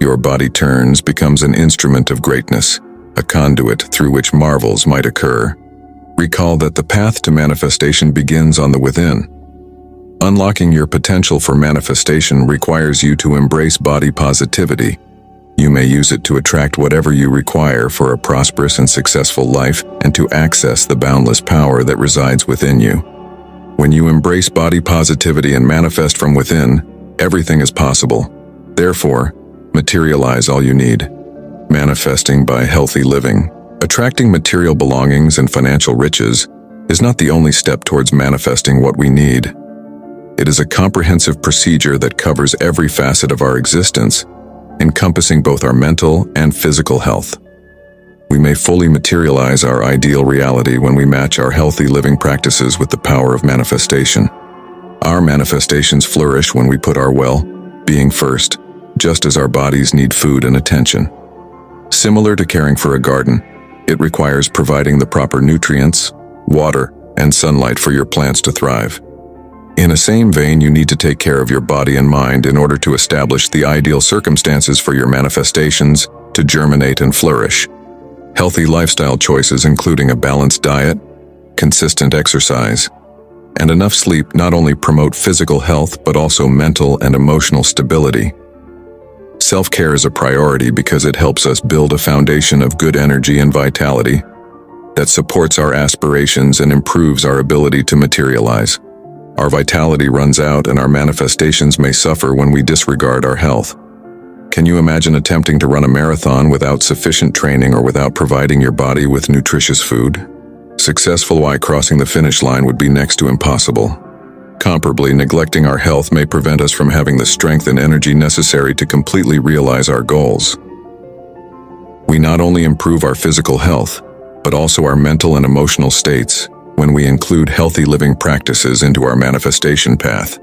Your body becomes an instrument of greatness, a conduit through which marvels might occur. Recall that the path to manifestation begins on the within. Unlocking your potential for manifestation requires you to embrace body positivity. You may use it to attract whatever you require for a prosperous and successful life and to access the boundless power that resides within you. When you embrace body positivity and manifest from within, everything is possible. Therefore, materialize all you need. Manifesting by healthy living, attracting material belongings and financial riches, is not the only step towards manifesting what we need. It is a comprehensive procedure that covers every facet of our existence, encompassing both our mental and physical health. We may fully materialize our ideal reality when we match our healthy living practices with the power of manifestation. Our manifestations flourish when we put our well-being first, just as our bodies need food and attention. Similar to caring for a garden, it requires providing the proper nutrients, water, and sunlight for your plants to thrive. In the same vein, you need to take care of your body and mind in order to establish the ideal circumstances for your manifestations to germinate and flourish. Healthy lifestyle choices, including a balanced diet, consistent exercise, and enough sleep, not only promote physical health but also mental and emotional stability. Self-care is a priority because it helps us build a foundation of good energy and vitality that supports our aspirations and improves our ability to materialize. Our vitality runs out and our manifestations may suffer when we disregard our health. Can you imagine attempting to run a marathon without sufficient training or without providing your body with nutritious food? Successful while crossing the finish line would be next to impossible. Comparably, neglecting our health may prevent us from having the strength and energy necessary to completely realize our goals. We not only improve our physical health, but also our mental and emotional states when we include healthy living practices into our manifestation path.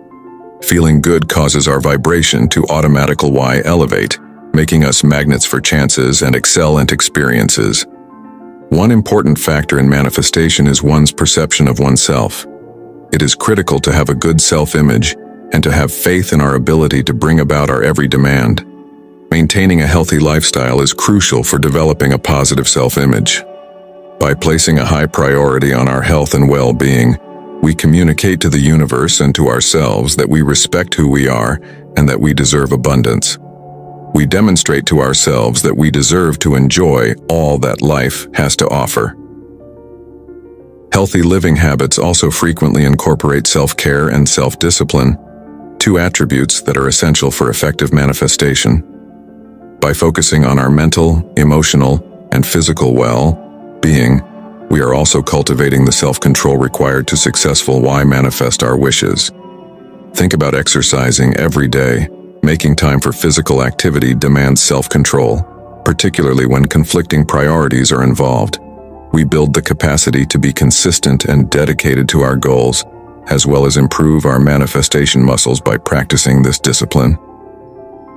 Feeling good causes our vibration to automatically elevate, making us magnets for chances and excellent experiences. One important factor in manifestation is one's perception of oneself. It is critical to have a good self-image and to have faith in our ability to bring about our every demand. Maintaining a healthy lifestyle is crucial for developing a positive self-image. By placing a high priority on our health and well-being, we communicate to the universe and to ourselves that we respect who we are and that we deserve abundance. We demonstrate to ourselves that we deserve to enjoy all that life has to offer. Healthy living habits also frequently incorporate self-care and self-discipline, two attributes that are essential for effective manifestation. By focusing on our mental, emotional, and physical well-being, we are also cultivating the self-control required to successfully manifest our wishes. Think about exercising every day. Making time for physical activity demands self-control, particularly when conflicting priorities are involved. We build the capacity to be consistent and dedicated to our goals, as well as improve our manifestation muscles by practicing this discipline.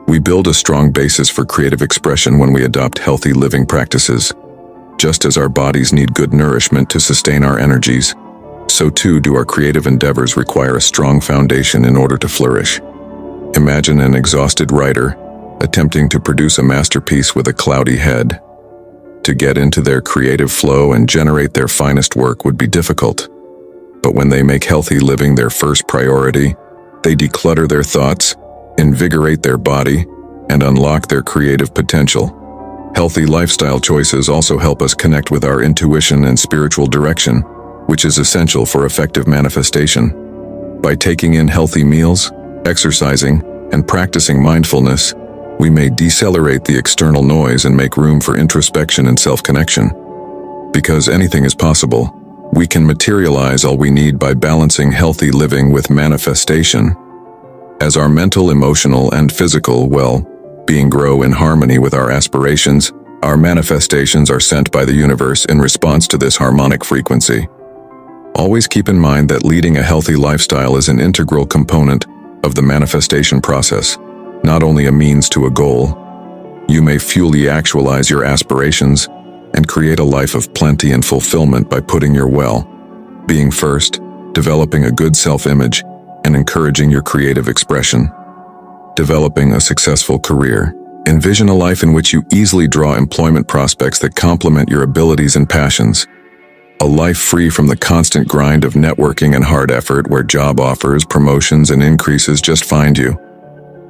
We build a strong basis for creative expression when we adopt healthy living practices. Just as our bodies need good nourishment to sustain our energies, so too do our creative endeavors require a strong foundation in order to flourish. Imagine an exhausted writer attempting to produce a masterpiece with a cloudy head. To get into their creative flow and generate their finest work would be difficult. But when they make healthy living their first priority, they declutter their thoughts, invigorate their body, and unlock their creative potential. Healthy lifestyle choices also help us connect with our intuition and spiritual direction, which is essential for effective manifestation. By taking in healthy meals, exercising, and practicing mindfulness, we may decelerate the external noise and make room for introspection and self-connection. Because anything is possible, we can materialize all we need by balancing healthy living with manifestation. As our mental, emotional, and physical well-being grow in harmony with our aspirations, our manifestations are sent by the universe in response to this harmonic frequency. Always keep in mind that leading a healthy lifestyle is an integral component of the manifestation process, not only a means to a goal. You may fully actualize your aspirations and create a life of plenty and fulfillment by putting your well-being first, developing a good self-image, and encouraging your creative expression. Developing a successful career. Envision a life in which you easily draw employment prospects that complement your abilities and passions. A life free from the constant grind of networking and hard effort, where job offers, promotions, and increases just find you.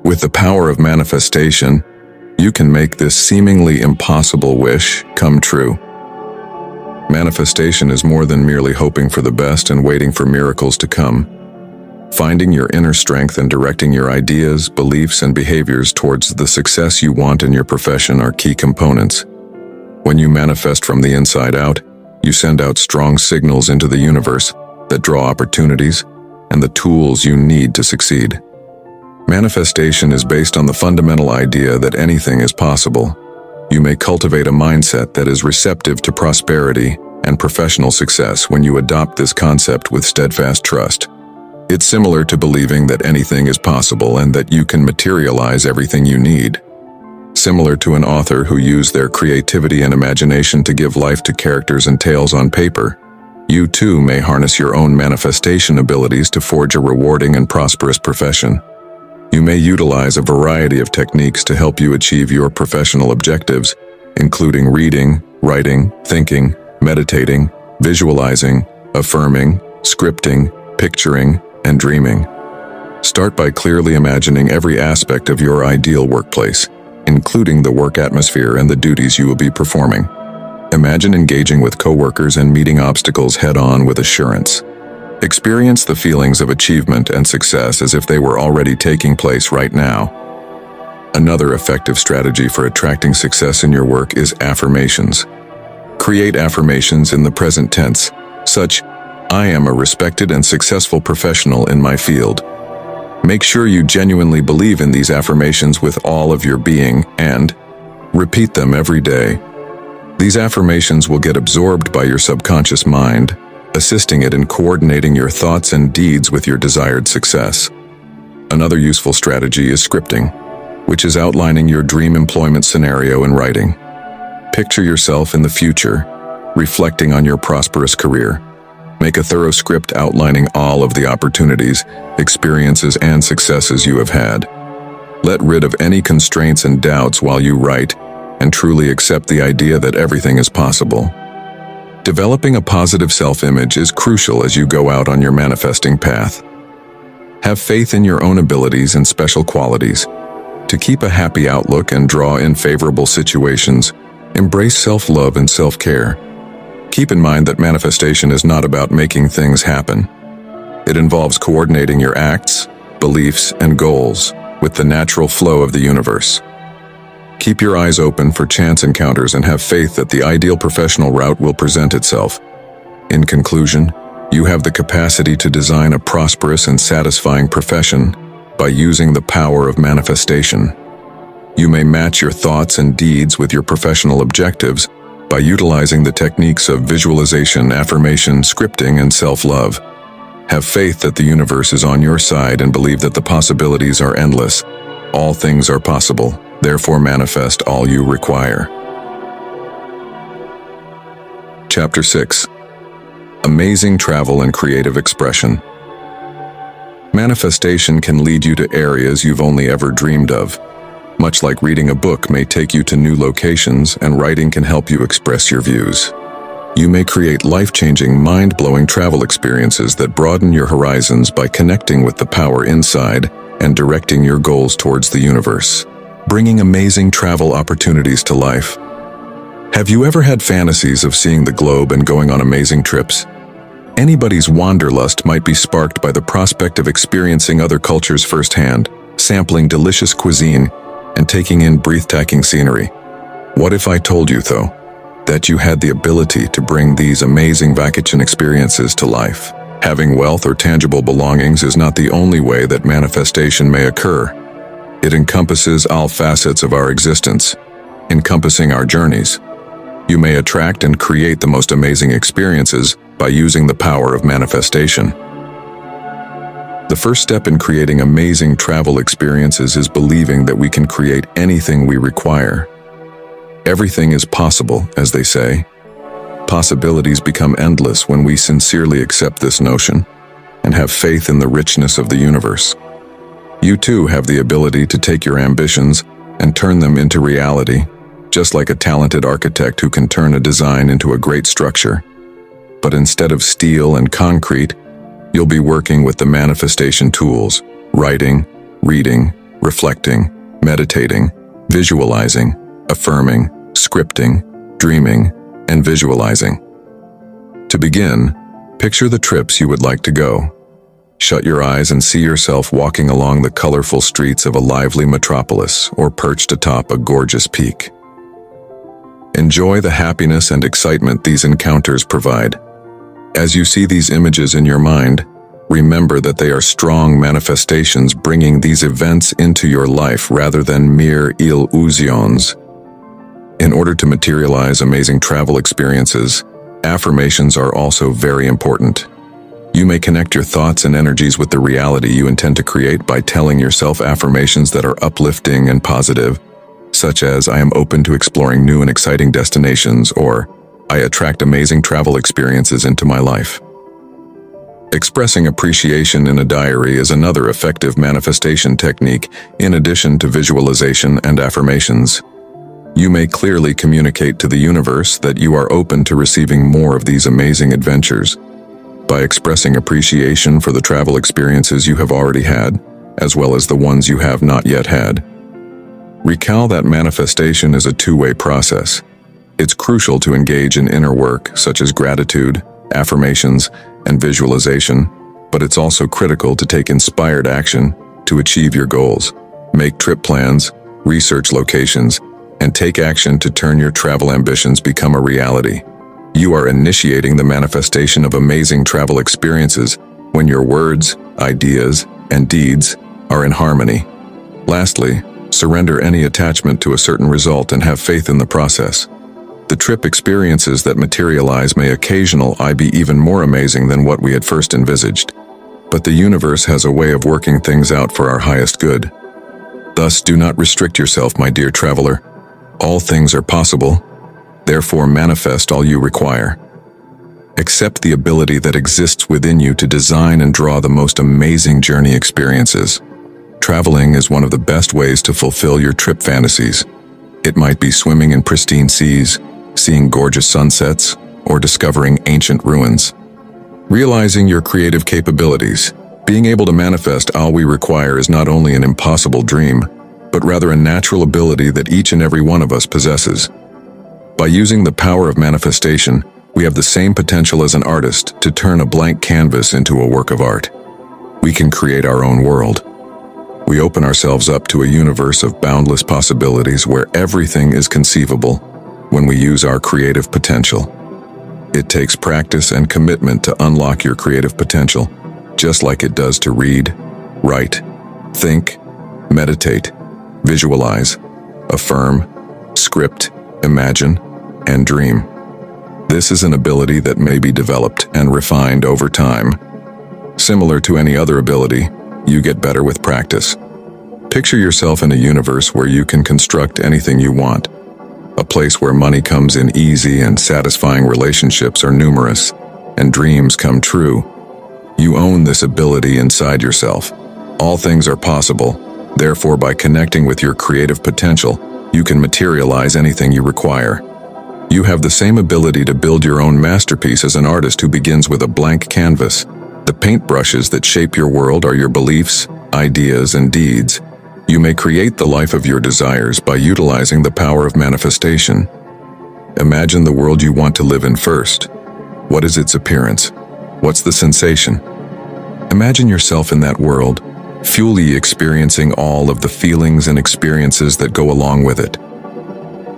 With the power of manifestation, you can make this seemingly impossible wish come true. Manifestation is more than merely hoping for the best and waiting for miracles to come. Finding your inner strength and directing your ideas, beliefs, and behaviors towards the success you want in your profession are key components. When you manifest from the inside out, you send out strong signals into the universe that draw opportunities and the tools you need to succeed. Manifestation is based on the fundamental idea that anything is possible. You may cultivate a mindset that is receptive to prosperity and professional success when you adopt this concept with steadfast trust. It's similar to believing that anything is possible and that you can materialize everything you need. Similar to an author who used their creativity and imagination to give life to characters and tales on paper, you too may harness your own manifestation abilities to forge a rewarding and prosperous profession. You may utilize a variety of techniques to help you achieve your professional objectives, including reading, writing, thinking, meditating, visualizing, affirming, scripting, picturing, and dreaming. Start by clearly imagining every aspect of your ideal workplace, including the work atmosphere and the duties you will be performing. Imagine engaging with coworkers and meeting obstacles head-on with assurance. Experience the feelings of achievement and success as if they were already taking place right now. Another effective strategy for attracting success in your work is affirmations. Create affirmations in the present tense, such as, "I am a respected and successful professional in my field." Make sure you genuinely believe in these affirmations with all of your being and repeat them every day. These affirmations will get absorbed by your subconscious mind, assisting it in coordinating your thoughts and deeds with your desired success. Another useful strategy is scripting, which is outlining your dream employment scenario in writing. Picture yourself in the future, reflecting on your prosperous career. Make a thorough script outlining all of the opportunities, experiences, and successes you have had. Let rid of any constraints and doubts while you write, and truly accept the idea that everything is possible. Developing a positive self-image is crucial as you go out on your manifesting path. Have faith in your own abilities and special qualities. To keep a happy outlook and draw in favorable situations, embrace self-love and self-care. Keep in mind that manifestation is not about making things happen. It involves coordinating your acts, beliefs, and goals with the natural flow of the universe. Keep your eyes open for chance encounters and have faith that the ideal professional route will present itself. In conclusion, you have the capacity to design a prosperous and satisfying profession by using the power of manifestation. You may match your thoughts and deeds with your professional objectives by utilizing the techniques of visualization, affirmation, scripting, and self-love. Have faith that the universe is on your side and believe that the possibilities are endless. All things are possible, therefore manifest all you require. Chapter 6. Amazing Travel and Creative Expression. Manifestation can lead you to areas you've only ever dreamed of. Much like reading a book may take you to new locations, and writing can help you express your views. You may create life-changing, mind-blowing travel experiences that broaden your horizons by connecting with the power inside and directing your goals towards the universe, bringing amazing travel opportunities to life. Have you ever had fantasies of seeing the globe and going on amazing trips? Anybody's wanderlust might be sparked by the prospect of experiencing other cultures firsthand, sampling delicious cuisine, and taking in breathtaking scenery. What if I told you, though, that you had the ability to bring these amazing vacation experiences to life? Having wealth or tangible belongings is not the only way that manifestation may occur. It encompasses all facets of our existence, encompassing our journeys. You may attract and create the most amazing experiences by using the power of manifestation. The first step in creating amazing travel experiences is believing that we can create anything we require. Everything is possible, as they say. Possibilities become endless when we sincerely accept this notion and have faith in the richness of the universe. You too have the ability to take your ambitions and turn them into reality, just like a talented architect who can turn a design into a great structure. But instead of steel and concrete, you'll be working with the manifestation tools: writing, reading, reflecting, meditating, visualizing, affirming, scripting, dreaming, and visualizing. To begin, picture the trips you would like to go. Shut your eyes and see yourself walking along the colorful streets of a lively metropolis or perched atop a gorgeous peak. Enjoy the happiness and excitement these encounters provide. As you see these images in your mind, remember that they are strong manifestations bringing these events into your life rather than mere illusions. In order to materialize amazing travel experiences, affirmations are also very important. You may connect your thoughts and energies with the reality you intend to create by telling yourself affirmations that are uplifting and positive, such as "I am open to exploring new and exciting destinations," or "I attract amazing travel experiences into my life." Expressing appreciation in a diary is another effective manifestation technique, in addition to visualization and affirmations. You may clearly communicate to the universe that you are open to receiving more of these amazing adventures. By expressing appreciation for the travel experiences you have already had, as well as the ones you have not yet had. Recall that manifestation is a two-way process. It's crucial to engage in inner work, such as gratitude, affirmations, and visualization, but it's also critical to take inspired action to achieve your goals. Make trip plans, research locations, and take action to turn your travel ambitions become a reality. You are initiating the manifestation of amazing travel experiences when your words, ideas, and deeds are in harmony. Lastly, surrender any attachment to a certain result and have faith in the process. The trip experiences that materialize may occasionally be even more amazing than what we had first envisaged, but the universe has a way of working things out for our highest good. Thus, do not restrict yourself, my dear traveler. All things are possible, therefore manifest all you require. Accept the ability that exists within you to design and draw the most amazing journey experiences. Traveling is one of the best ways to fulfill your trip fantasies. It might be swimming in pristine seas, seeing gorgeous sunsets, or discovering ancient ruins. Realizing your creative capabilities, Being able to manifest all we require is not only an impossible dream, but rather a natural ability that each and every one of us possesses. By using the power of manifestation, we have the same potential as an artist to turn a blank canvas into a work of art. We can create our own world. We open ourselves up to a universe of boundless possibilities where everything is conceivable when we use our creative potential. It takes practice and commitment to unlock your creative potential, just like it does to read, write, think, meditate, visualize, affirm, script, imagine, and dream. This is an ability that may be developed and refined over time. Similar to any other ability, you get better with practice. Picture yourself in a universe where you can construct anything you want, a place where money comes in easy and satisfying relationships are numerous, and dreams come true. You own this ability inside yourself. All things are possible. Therefore, by connecting with your creative potential, you can materialize anything you require. You have the same ability to build your own masterpiece as an artist who begins with a blank canvas. The paintbrushes that shape your world are your beliefs, ideas, and deeds. You may create the life of your desires by utilizing the power of manifestation. Imagine the world you want to live in first. What is its appearance? What's the sensation? Imagine yourself in that world, fully experiencing all of the feelings and experiences that go along with it.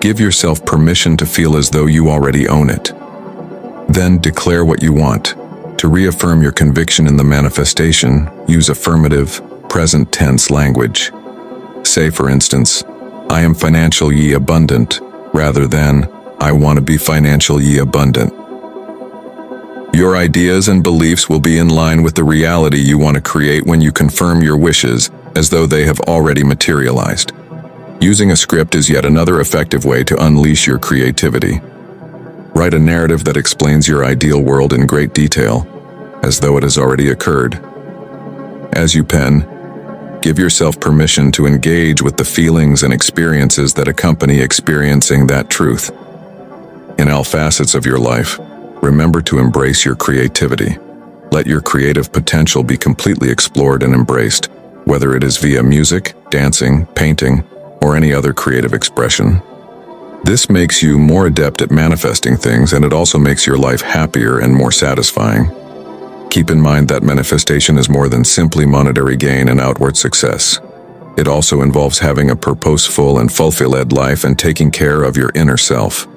Give yourself permission to feel as though you already own it. Then declare what you want. To reaffirm your conviction in the manifestation, use affirmative, present tense language. Say, for instance, I am financial ye abundant, rather than, I want to be financial ye abundant. Your ideas and beliefs will be in line with the reality you want to create when you confirm your wishes, as though they have already materialized. Using a script is yet another effective way to unleash your creativity. Write a narrative that explains your ideal world in great detail, as though it has already occurred. As you pen, give yourself permission to engage with the feelings and experiences that accompany experiencing that truth. In all facets of your life, remember to embrace your creativity. Let your creative potential be completely explored and embraced, whether it is via music, dancing, painting, or any other creative expression. This makes you more adept at manifesting things, and it also makes your life happier and more satisfying. Keep in mind that manifestation is more than simply monetary gain and outward success. It also involves having a purposeful and fulfilled life and taking care of your inner self.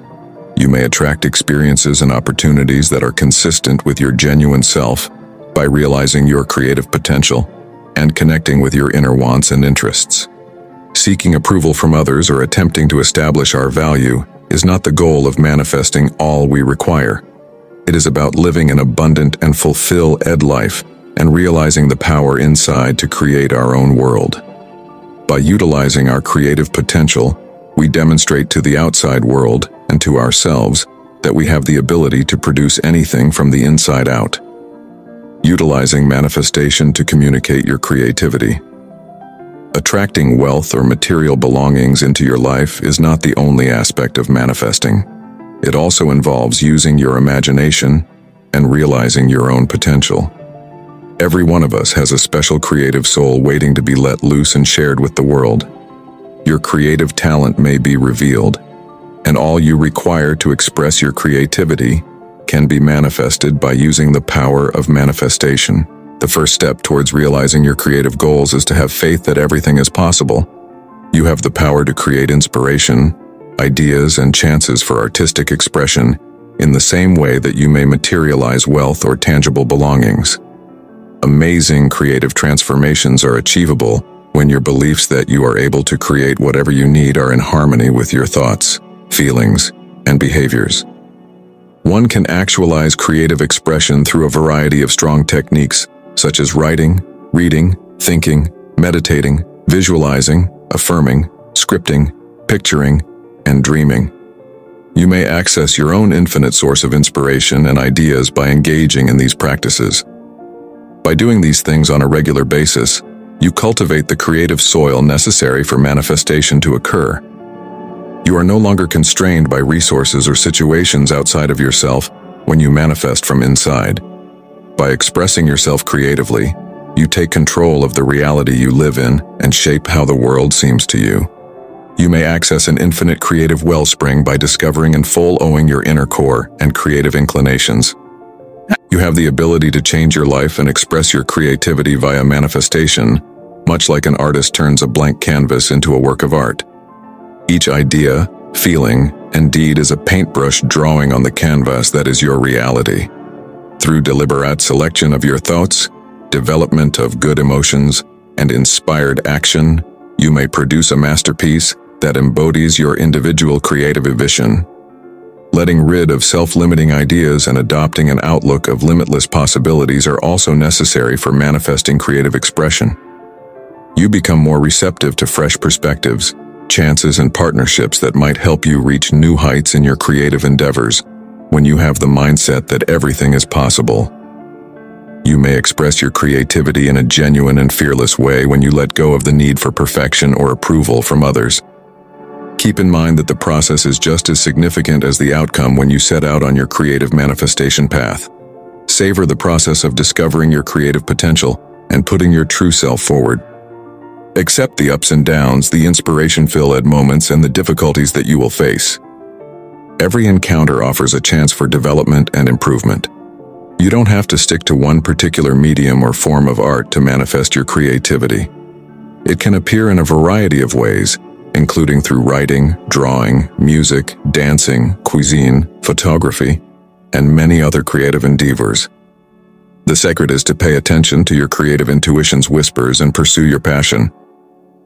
You may attract experiences and opportunities that are consistent with your genuine self by realizing your creative potential and connecting with your inner wants and interests. Seeking approval from others or attempting to establish our value is not the goal of manifesting all we require. It is about living an abundant and fulfilled life and realizing the power inside to create our own world. By utilizing our creative potential, we demonstrate to the outside world and to ourselves that we have the ability to produce anything from the inside out. Utilizing manifestation to communicate your creativity. Attracting wealth or material belongings into your life is not the only aspect of manifesting. It also involves using your imagination and realizing your own potential. Every one of us has a special creative soul waiting to be let loose and shared with the world. Your creative talent may be revealed, and all you require to express your creativity can be manifested by using the power of manifestation. The first step towards realizing your creative goals is to have faith that everything is possible. You have the power to create inspiration, ideas, and chances for artistic expression in the same way that you may materialize wealth or tangible belongings. Amazing creative transformations are achievable when your beliefs that you are able to create whatever you need are in harmony with your thoughts, feelings, and behaviors. One can actualize creative expression through a variety of strong techniques, such as writing, reading, thinking, meditating, visualizing, affirming, scripting, picturing, and dreaming. You may access your own infinite source of inspiration and ideas by engaging in these practices. By doing these things on a regular basis, you cultivate the creative soil necessary for manifestation to occur. You are no longer constrained by resources or situations outside of yourself when you manifest from inside. By expressing yourself creatively, You take control of the reality you live in and shape how the world seems to you. You may access an infinite creative wellspring by discovering and full owning your inner core and creative inclinations. You have the ability to change your life and express your creativity via manifestation, much like an artist turns a blank canvas into a work of art. Each idea, feeling, and deed is a paintbrush drawing on the canvas that is your reality. Through deliberate selection of your thoughts, development of good emotions, and inspired action, you may produce a masterpiece that embodies your individual creative vision. Letting rid of self-limiting ideas and adopting an outlook of limitless possibilities are also necessary for manifesting creative expression. You become more receptive to fresh perspectives, chances, and partnerships that might help you reach new heights in your creative endeavors when you have the mindset that everything is possible. You may express your creativity in a genuine and fearless way when you let go of the need for perfection or approval from others. Keep in mind that the process is just as significant as the outcome when you set out on your creative manifestation path. Savor the process of discovering your creative potential and putting your true self forward. Accept the ups and downs, the inspiration-filled moments, and the difficulties that you will face. Every encounter offers a chance for development and improvement. You don't have to stick to one particular medium or form of art to manifest your creativity. It can appear in a variety of ways, including through writing, drawing, music, dancing, cuisine, photography, and many other creative endeavors. The secret is to pay attention to your creative intuition's whispers and pursue your passion.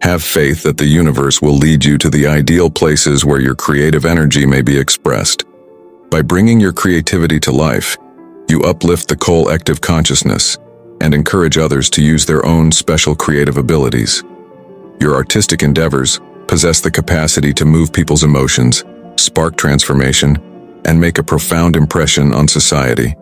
Have faith that the universe will lead you to the ideal places where your creative energy may be expressed. By bringing your creativity to life, you uplift the collective consciousness and encourage others to use their own special creative abilities. Your artistic endeavors possess the capacity to move people's emotions, spark transformation, and make a profound impression on society.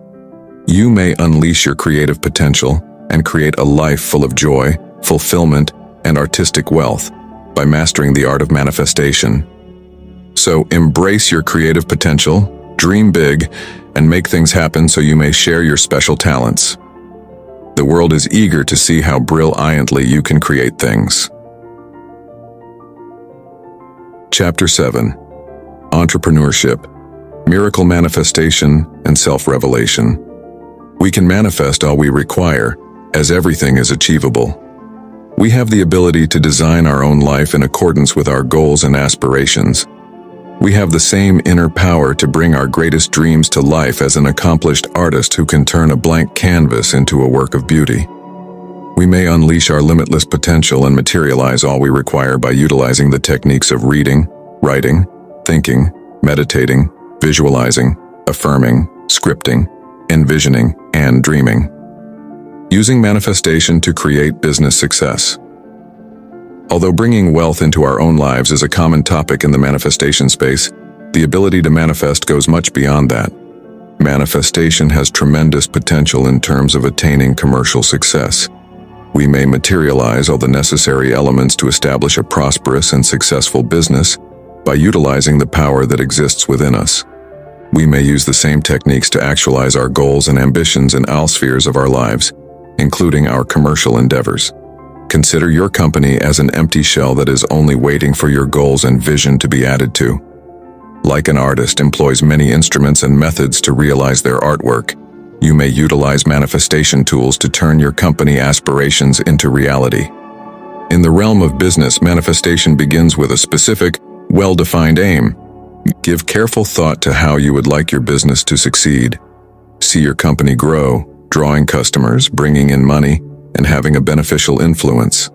You may unleash your creative potential and create a life full of joy, fulfillment, and artistic wealth by mastering the art of manifestation. So embrace your creative potential, dream big, and make things happen so you may share your special talents. The world is eager to see how brilliantly you can create things. Chapter 7. Entrepreneurship, Miracle Manifestation, and Self-Revelation. We can manifest all we require, as everything is achievable. We have the ability to design our own life in accordance with our goals and aspirations. We have the same inner power to bring our greatest dreams to life as an accomplished artist who can turn a blank canvas into a work of beauty. We may unleash our limitless potential and materialize all we require by utilizing the techniques of reading, writing, thinking, meditating, visualizing, affirming, scripting, envisioning, and dreaming. Using manifestation to create business success. Although bringing wealth into our own lives is a common topic in the manifestation space, the ability to manifest goes much beyond that. Manifestation has tremendous potential in terms of attaining commercial success. We may materialize all the necessary elements to establish a prosperous and successful business by utilizing the power that exists within us. We may use the same techniques to actualize our goals and ambitions in all spheres of our lives, including our commercial endeavors. Consider your company as an empty shell that is only waiting for your goals and vision to be added to. Like an artist employs many instruments and methods to realize their artwork, you may utilize manifestation tools to turn your company aspirations into reality. In the realm of business, manifestation begins with a specific, well-defined aim. Give careful thought to how you would like your business to succeed. See your company grow, drawing customers, bringing in money, and having a beneficial influence.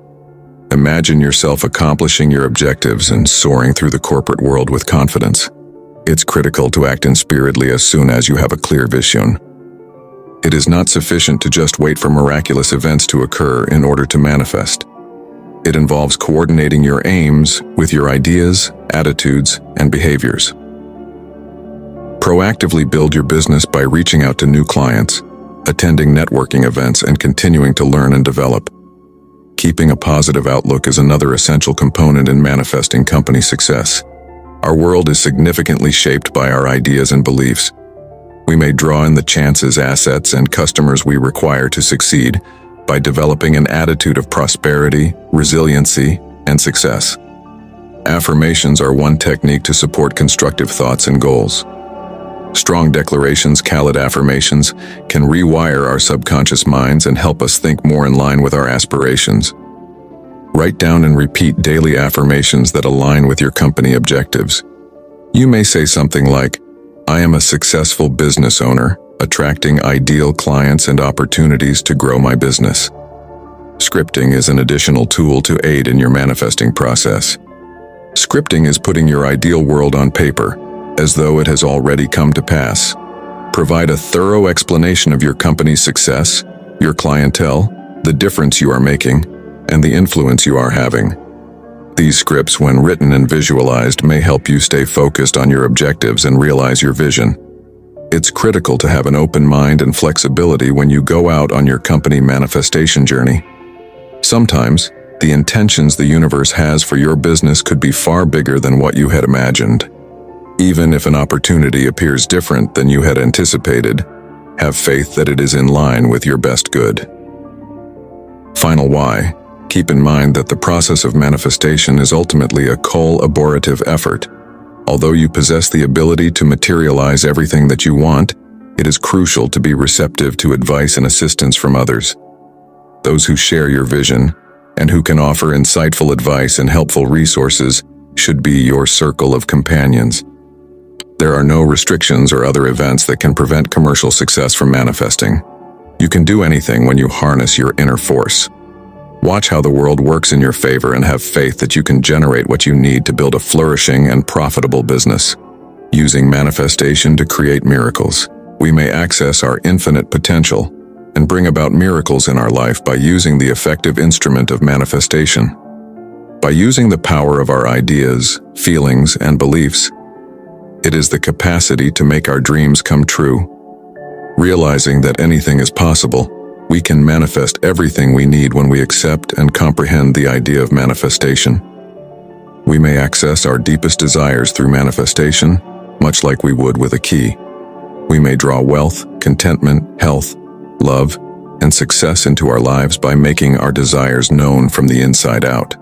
Imagine yourself accomplishing your objectives and soaring through the corporate world with confidence. It's critical to act inspiredly as soon as you have a clear vision. It is not sufficient to just wait for miraculous events to occur in order to manifest. It involves coordinating your aims with your ideas, attitudes, and behaviors. Proactively build your business by reaching out to new clients, attending networking events, and continuing to learn and develop. Keeping a positive outlook is another essential component in manifesting company success. Our world is significantly shaped by our ideas and beliefs. We may draw in the chances, assets, and customers we require to succeed, by developing an attitude of prosperity, resiliency, and success. Affirmations are one technique to support constructive thoughts and goals. Strong declarations, Khalid affirmations, can rewire our subconscious minds and help us think more in line with our aspirations. Write down and repeat daily affirmations that align with your company objectives. You may say something like, "I am a successful business owner, attracting ideal clients and opportunities to grow my business." Scripting is an additional tool to aid in your manifesting process. Scripting is putting your ideal world on paper, as though it has already come to pass. Provide a thorough explanation of your company's success, your clientele, the difference you are making, and the influence you are having. These scripts, when written and visualized, may help you stay focused on your objectives and realize your vision. It's critical to have an open mind and flexibility when you go out on your company manifestation journey. Sometimes, the intentions the universe has for your business could be far bigger than what you had imagined. Even if an opportunity appears different than you had anticipated, have faith that it is in line with your best good. Final why, keep in mind that the process of manifestation is ultimately a collaborative effort. Although you possess the ability to materialize everything that you want, it is crucial to be receptive to advice and assistance from others. Those who share your vision, and who can offer insightful advice and helpful resources, should be your circle of companions. There are no restrictions or other events that can prevent commercial success from manifesting. You can do anything when you harness your inner force. Watch how the world works in your favor and have faith that you can generate what you need to build a flourishing and profitable business. Using manifestation to create miracles, we may access our infinite potential and bring about miracles in our life by using the effective instrument of manifestation. By using the power of our ideas, feelings, and beliefs, it is the capacity to make our dreams come true. Realizing that anything is possible, we can manifest everything we need when we accept and comprehend the idea of manifestation. We may access our deepest desires through manifestation, much like we would with a key. We may draw wealth, contentment, health, love, and success into our lives by making our desires known from the inside out.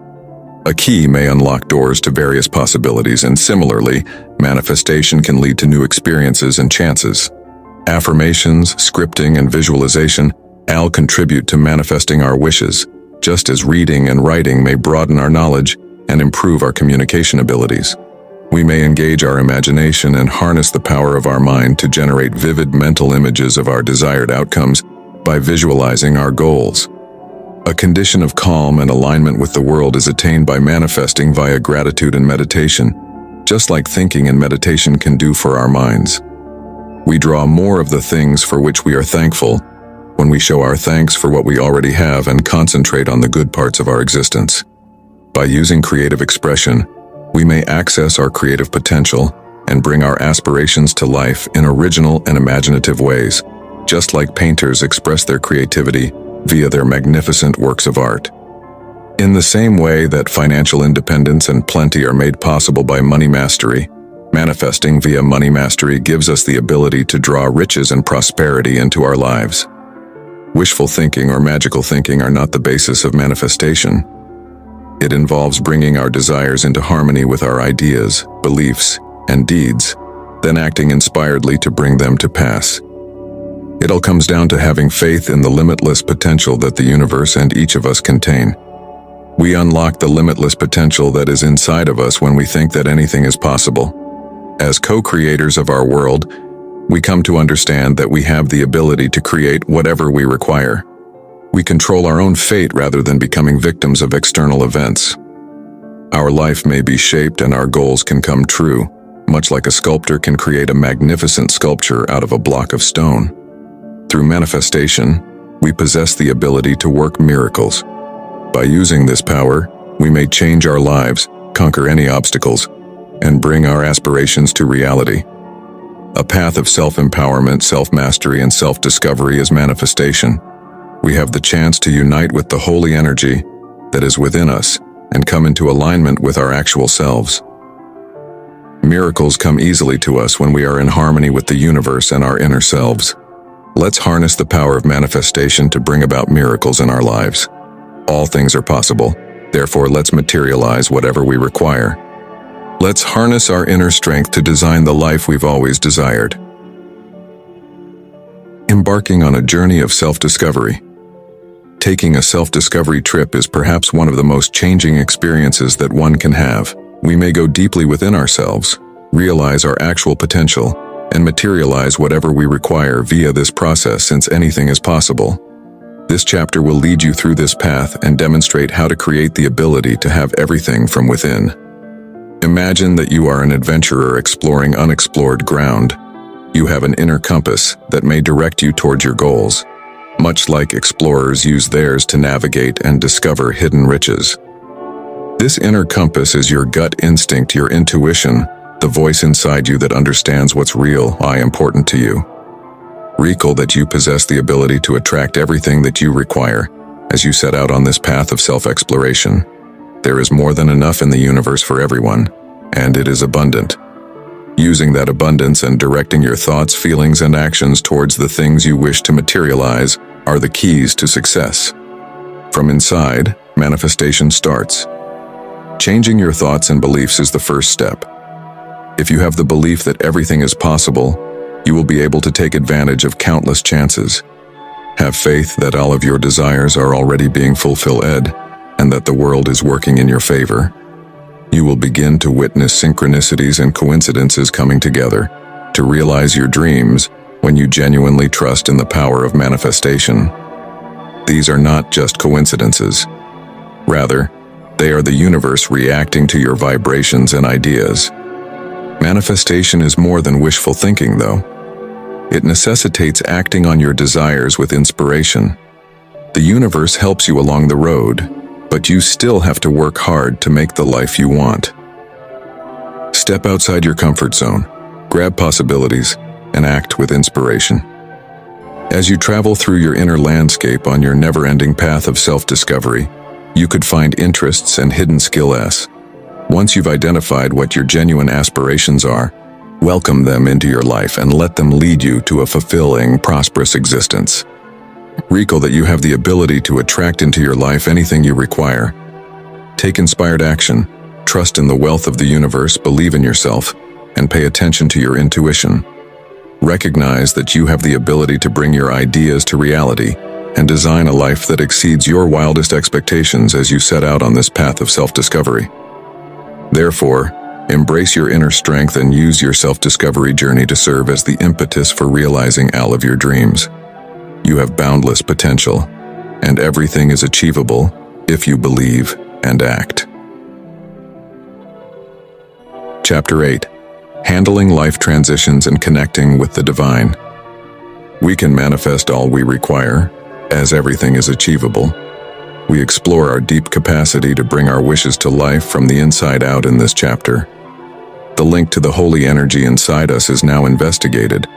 A key may unlock doors to various possibilities, and similarly, manifestation can lead to new experiences and chances. Affirmations, scripting, and visualization all contribute to manifesting our wishes, just as reading and writing may broaden our knowledge and improve our communication abilities. We may engage our imagination and harness the power of our mind to generate vivid mental images of our desired outcomes by visualizing our goals. A condition of calm and alignment with the world is attained by manifesting via gratitude and meditation, just like thinking and meditation can do for our minds. We draw more of the things for which we are thankful when we show our thanks for what we already have and concentrate on the good parts of our existence. By using creative expression, we may access our creative potential and bring our aspirations to life in original and imaginative ways, just like painters express their creativity via their magnificent works of art. In the same way that financial independence and plenty are made possible by money mastery, manifesting via money mastery gives us the ability to draw riches and prosperity into our lives. Wishful thinking or magical thinking are not the basis of manifestation. It involves bringing our desires into harmony with our ideas, beliefs, and deeds, then acting inspiredly to bring them to pass. It all comes down to having faith in the limitless potential that the universe and each of us contain. We unlock the limitless potential that is inside of us when we think that anything is possible. As co-creators of our world, we come to understand that we have the ability to create whatever we require. We control our own fate rather than becoming victims of external events. Our life may be shaped and our goals can come true, much like a sculptor can create a magnificent sculpture out of a block of stone. Through manifestation, we possess the ability to work miracles. By using this power, we may change our lives, conquer any obstacles, and bring our aspirations to reality. A path of self-empowerment, self-mastery, and self-discovery is manifestation. We have the chance to unite with the holy energy that is within us and come into alignment with our actual selves. Miracles come easily to us when we are in harmony with the universe and our inner selves. Let's harness the power of manifestation to bring about miracles in our lives. All things are possible, therefore let's materialize whatever we require. Let's harness our inner strength to design the life we've always desired. Embarking on a journey of self-discovery. Taking a self-discovery trip is perhaps one of the most changing experiences that one can have. We may go deeply within ourselves, realize our actual potential, and materialize whatever we require via this process, since anything is possible. This chapter will lead you through this path and demonstrate how to create the ability to have everything from within. Imagine that you are an adventurer exploring unexplored ground. You have an inner compass that may direct you towards your goals, much like explorers use theirs to navigate and discover hidden riches. This inner compass is your gut instinct, your intuition, the voice inside you that understands what's real and important to you. Recall that you possess the ability to attract everything that you require as you set out on this path of self-exploration. There is more than enough in the universe for everyone, and it is abundant. Using that abundance and directing your thoughts, feelings, and actions towards the things you wish to materialize are the keys to success. From inside, manifestation starts. Changing your thoughts and beliefs is the first step. If you have the belief that everything is possible, you will be able to take advantage of countless chances. Have faith that all of your desires are already being fulfilled, and that the world is working in your favor. You will begin to witness synchronicities and coincidences coming together to realize your dreams when you genuinely trust in the power of manifestation. These are not just coincidences. Rather, they are the universe reacting to your vibrations and ideas. Manifestation is more than wishful thinking, though. It necessitates acting on your desires with inspiration. The universe helps you along the road, but you still have to work hard to make the life you want. Step outside your comfort zone, grab possibilities, and act with inspiration. As you travel through your inner landscape on your never-ending path of self-discovery, you could find interests and hidden skills. Once you've identified what your genuine aspirations are, welcome them into your life and let them lead you to a fulfilling, prosperous existence. Recall that you have the ability to attract into your life anything you require. Take inspired action, trust in the wealth of the universe, believe in yourself, and pay attention to your intuition. Recognize that you have the ability to bring your ideas to reality and design a life that exceeds your wildest expectations as you set out on this path of self-discovery. Therefore, embrace your inner strength and use your self-discovery journey to serve as the impetus for realizing all of your dreams. You have boundless potential, and everything is achievable if you believe and act. Chapter 8: Handling Life Transitions and Connecting with the Divine. We can manifest all we require, as everything is achievable. We explore our deep capacity to bring our wishes to life from the inside out in this chapter. The link to the holy energy inside us is now investigated,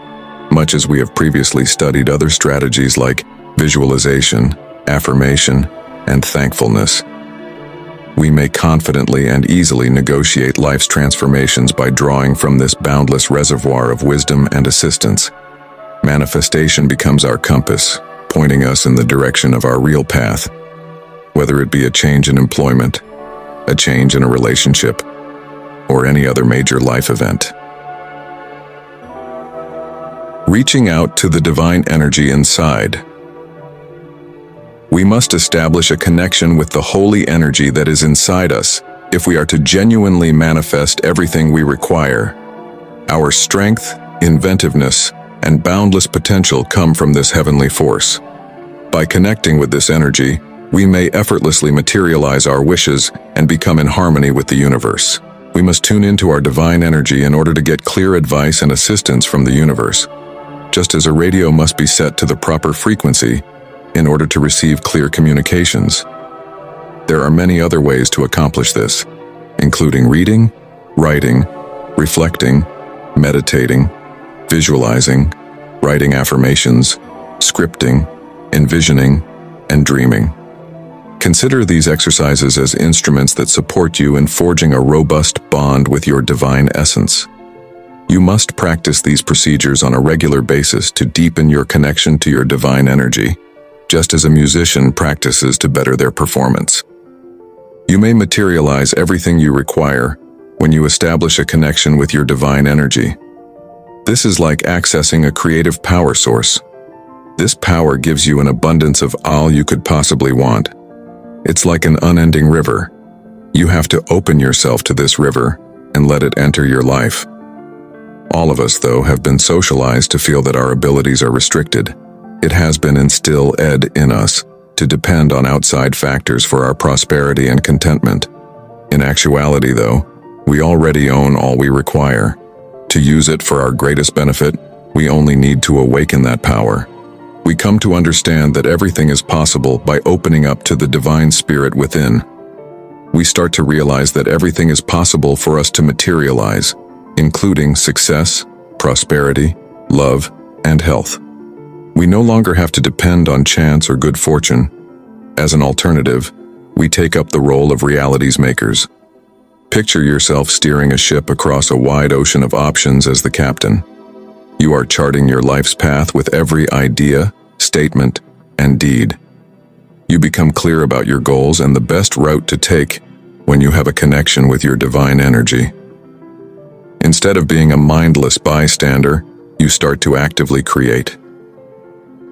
much as we have previously studied other strategies like visualization, affirmation, and thankfulness. We may confidently and easily negotiate life's transformations by drawing from this boundless reservoir of wisdom and assistance. Manifestation becomes our compass, pointing us in the direction of our real path. Whether it be a change in employment, a change in a relationship, or any other major life event. Reaching out to the divine energy inside. We must establish a connection with the holy energy that is inside us if we are to genuinely manifest everything we require. Our strength, inventiveness, and boundless potential come from this heavenly force. By connecting with this energy, we may effortlessly materialize our wishes and become in harmony with the universe. We must tune into our divine energy in order to get clear advice and assistance from the universe. Just as a radio must be set to the proper frequency in order to receive clear communications. There are many other ways to accomplish this, including reading, writing, reflecting, meditating, visualizing, writing affirmations, scripting, envisioning, and dreaming. Consider these exercises as instruments that support you in forging a robust bond with your divine essence. You must practice these procedures on a regular basis to deepen your connection to your divine energy, just as a musician practices to better their performance. You may materialize everything you require when you establish a connection with your divine energy. This is like accessing a creative power source. This power gives you an abundance of all you could possibly want. It's like an unending river. You have to open yourself to this river and let it enter your life. All of us, though, have been socialized to feel that our abilities are restricted. It has been instilled in us to depend on outside factors for our prosperity and contentment. In actuality, though, we already own all we require. To use it for our greatest benefit, we only need to awaken that power. We come to understand that everything is possible by opening up to the divine spirit within. We start to realize that everything is possible for us to materialize, including success, prosperity, love, and health. We no longer have to depend on chance or good fortune. As an alternative, we take up the role of reality's makers. Picture yourself steering a ship across a wide ocean of options as the captain. You are charting your life's path with every idea, statement, and deed. You become clear about your goals and the best route to take when you have a connection with your divine energy. Instead of being a mindless bystander, you start to actively create.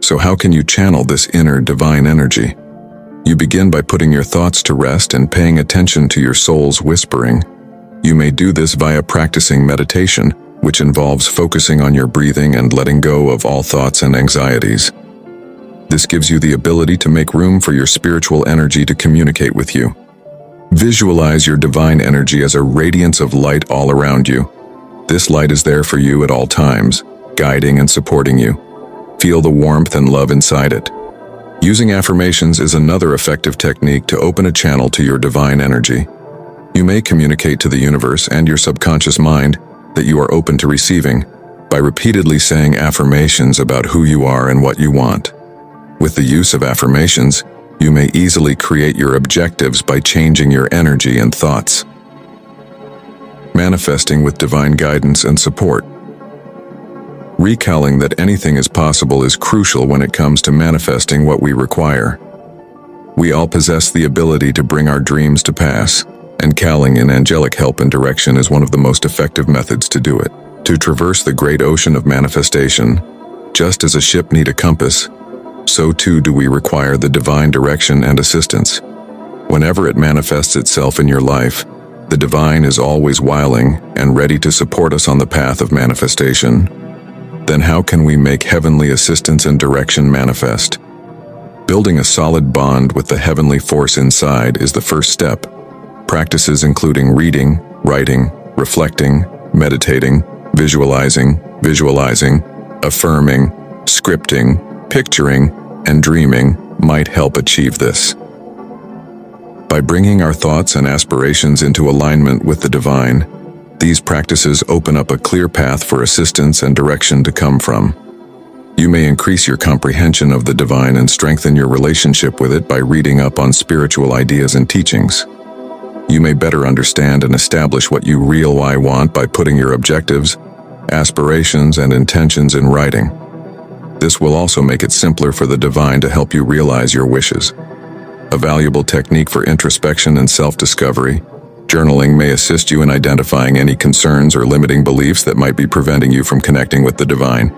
So how can you channel this inner divine energy? You begin by putting your thoughts to rest and paying attention to your soul's whispering. You may do this via practicing meditation, which involves focusing on your breathing and letting go of all thoughts and anxieties. This gives you the ability to make room for your spiritual energy to communicate with you. Visualize your divine energy as a radiance of light all around you. This light is there for you at all times, guiding and supporting you. Feel the warmth and love inside it. Using affirmations is another effective technique to open a channel to your divine energy. You may communicate to the universe and your subconscious mind that you are open to receiving by repeatedly saying affirmations about who you are and what you want. With the use of affirmations, you may easily create your objectives by changing your energy and thoughts. Manifesting with divine guidance and support. Recalling that anything is possible is crucial when it comes to manifesting what we require. We all possess the ability to bring our dreams to pass, and calling in angelic help and direction is one of the most effective methods to do it. To traverse the great ocean of manifestation, just as a ship needs a compass, so too do we require the divine direction and assistance. Whenever it manifests itself in your life, the divine is always wiling and ready to support us on the path of manifestation. Then how can we make heavenly assistance and direction manifest? Building a solid bond with the heavenly force inside is the first step. Practices including reading, writing, reflecting, meditating, visualizing, affirming, scripting, picturing, and dreaming might help achieve this. By bringing our thoughts and aspirations into alignment with the divine, these practices open up a clear path for assistance and direction to come from. You may increase your comprehension of the divine and strengthen your relationship with it by reading up on spiritual ideas and teachings. You may better understand and establish what you really want by putting your objectives, aspirations, and intentions in writing. This will also make it simpler for the divine to help you realize your wishes. A valuable technique for introspection and self-discovery, journaling may assist you in identifying any concerns or limiting beliefs that might be preventing you from connecting with the divine.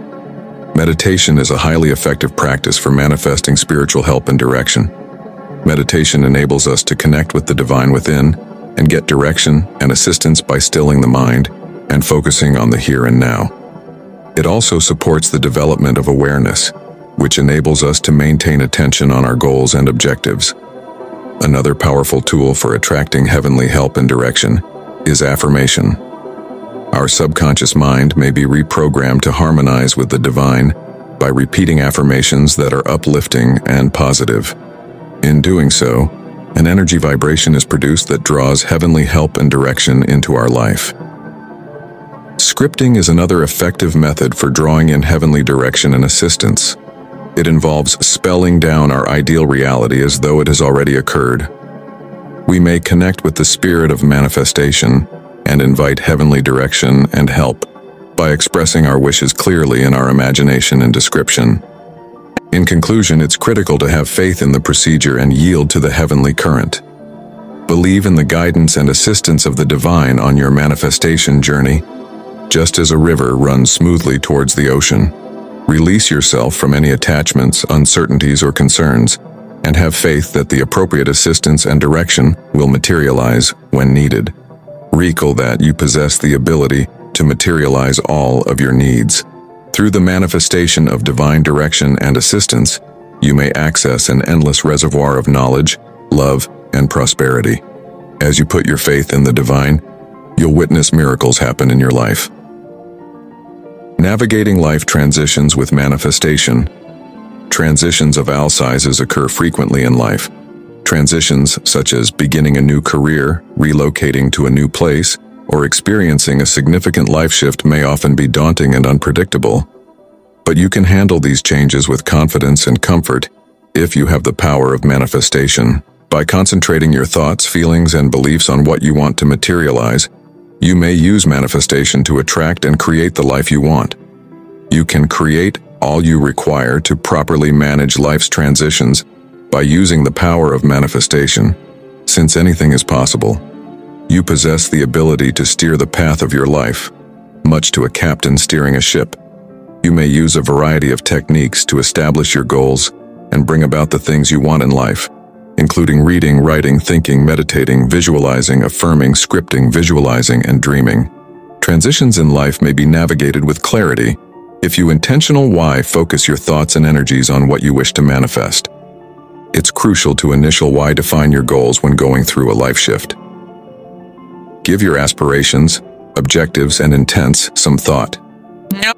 Meditation is a highly effective practice for manifesting spiritual help and direction. Meditation enables us to connect with the divine within and get direction and assistance by stilling the mind and focusing on the here and now. It also supports the development of awareness, which enables us to maintain attention on our goals and objectives. Another powerful tool for attracting heavenly help and direction is affirmation. Our subconscious mind may be reprogrammed to harmonize with the divine by repeating affirmations that are uplifting and positive. In doing so, an energy vibration is produced that draws heavenly help and direction into our life. Scripting is another effective method for drawing in heavenly direction and assistance. It involves spelling down our ideal reality as though it has already occurred. We may connect with the spirit of manifestation and invite heavenly direction and help by expressing our wishes clearly in our imagination and description. In conclusion, it's critical to have faith in the procedure and yield to the heavenly current. Believe in the guidance and assistance of the divine on your manifestation journey, just as a river runs smoothly towards the ocean. Release yourself from any attachments, uncertainties, or concerns, and have faith that the appropriate assistance and direction will materialize when needed. Recall that you possess the ability to materialize all of your needs. Through the manifestation of divine direction and assistance, you may access an endless reservoir of knowledge, love, and prosperity. As you put your faith in the divine, you'll witness miracles happen in your life. Navigating life transitions with manifestation. Transitions of all sizes occur frequently in life. Transitions such as beginning a new career, relocating to a new place, or experiencing a significant life shift may often be daunting and unpredictable. But you can handle these changes with confidence and comfort if you have the power of manifestation. By concentrating your thoughts, feelings, and beliefs on what you want to materialize, you may use manifestation to attract and create the life you want. You can create all you require to properly manage life's transitions by using the power of manifestation. Since anything is possible, you possess the ability to steer the path of your life, much to a captain steering a ship. You may use a variety of techniques to establish your goals and bring about the things you want in life, including reading, writing, thinking, meditating, visualizing, affirming, scripting, visualizing, and dreaming. Transitions in life may be navigated with clarity if you intentionally focus your thoughts and energies on what you wish to manifest. It's crucial to define your goals when going through a life shift. Give your aspirations, objectives, and intents some thought.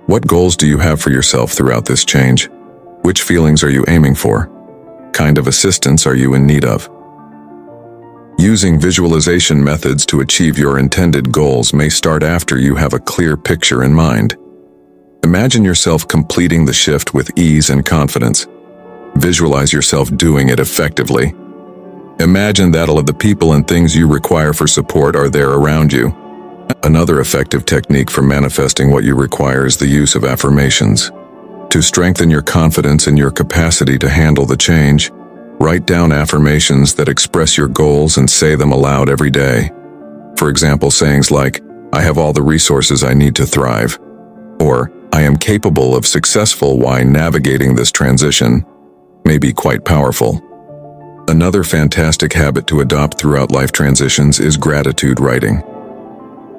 What goals do you have for yourself throughout this change? Which feelings are you aiming for? What kind of assistance are you in need of? Using visualization methods to achieve your intended goals may start after you have a clear picture in mind. Imagine yourself completing the shift with ease and confidence. Visualize yourself doing it effectively. Imagine that all of the people and things you require for support are there around you. Another effective technique for manifesting what you require is the use of affirmations. To strengthen your confidence in your capacity to handle the change, write down affirmations that express your goals and say them aloud every day. For example, sayings like, "I have all the resources I need to thrive," or "I am capable of successful while navigating this transition," may be quite powerful. Another fantastic habit to adopt throughout life transitions is gratitude writing.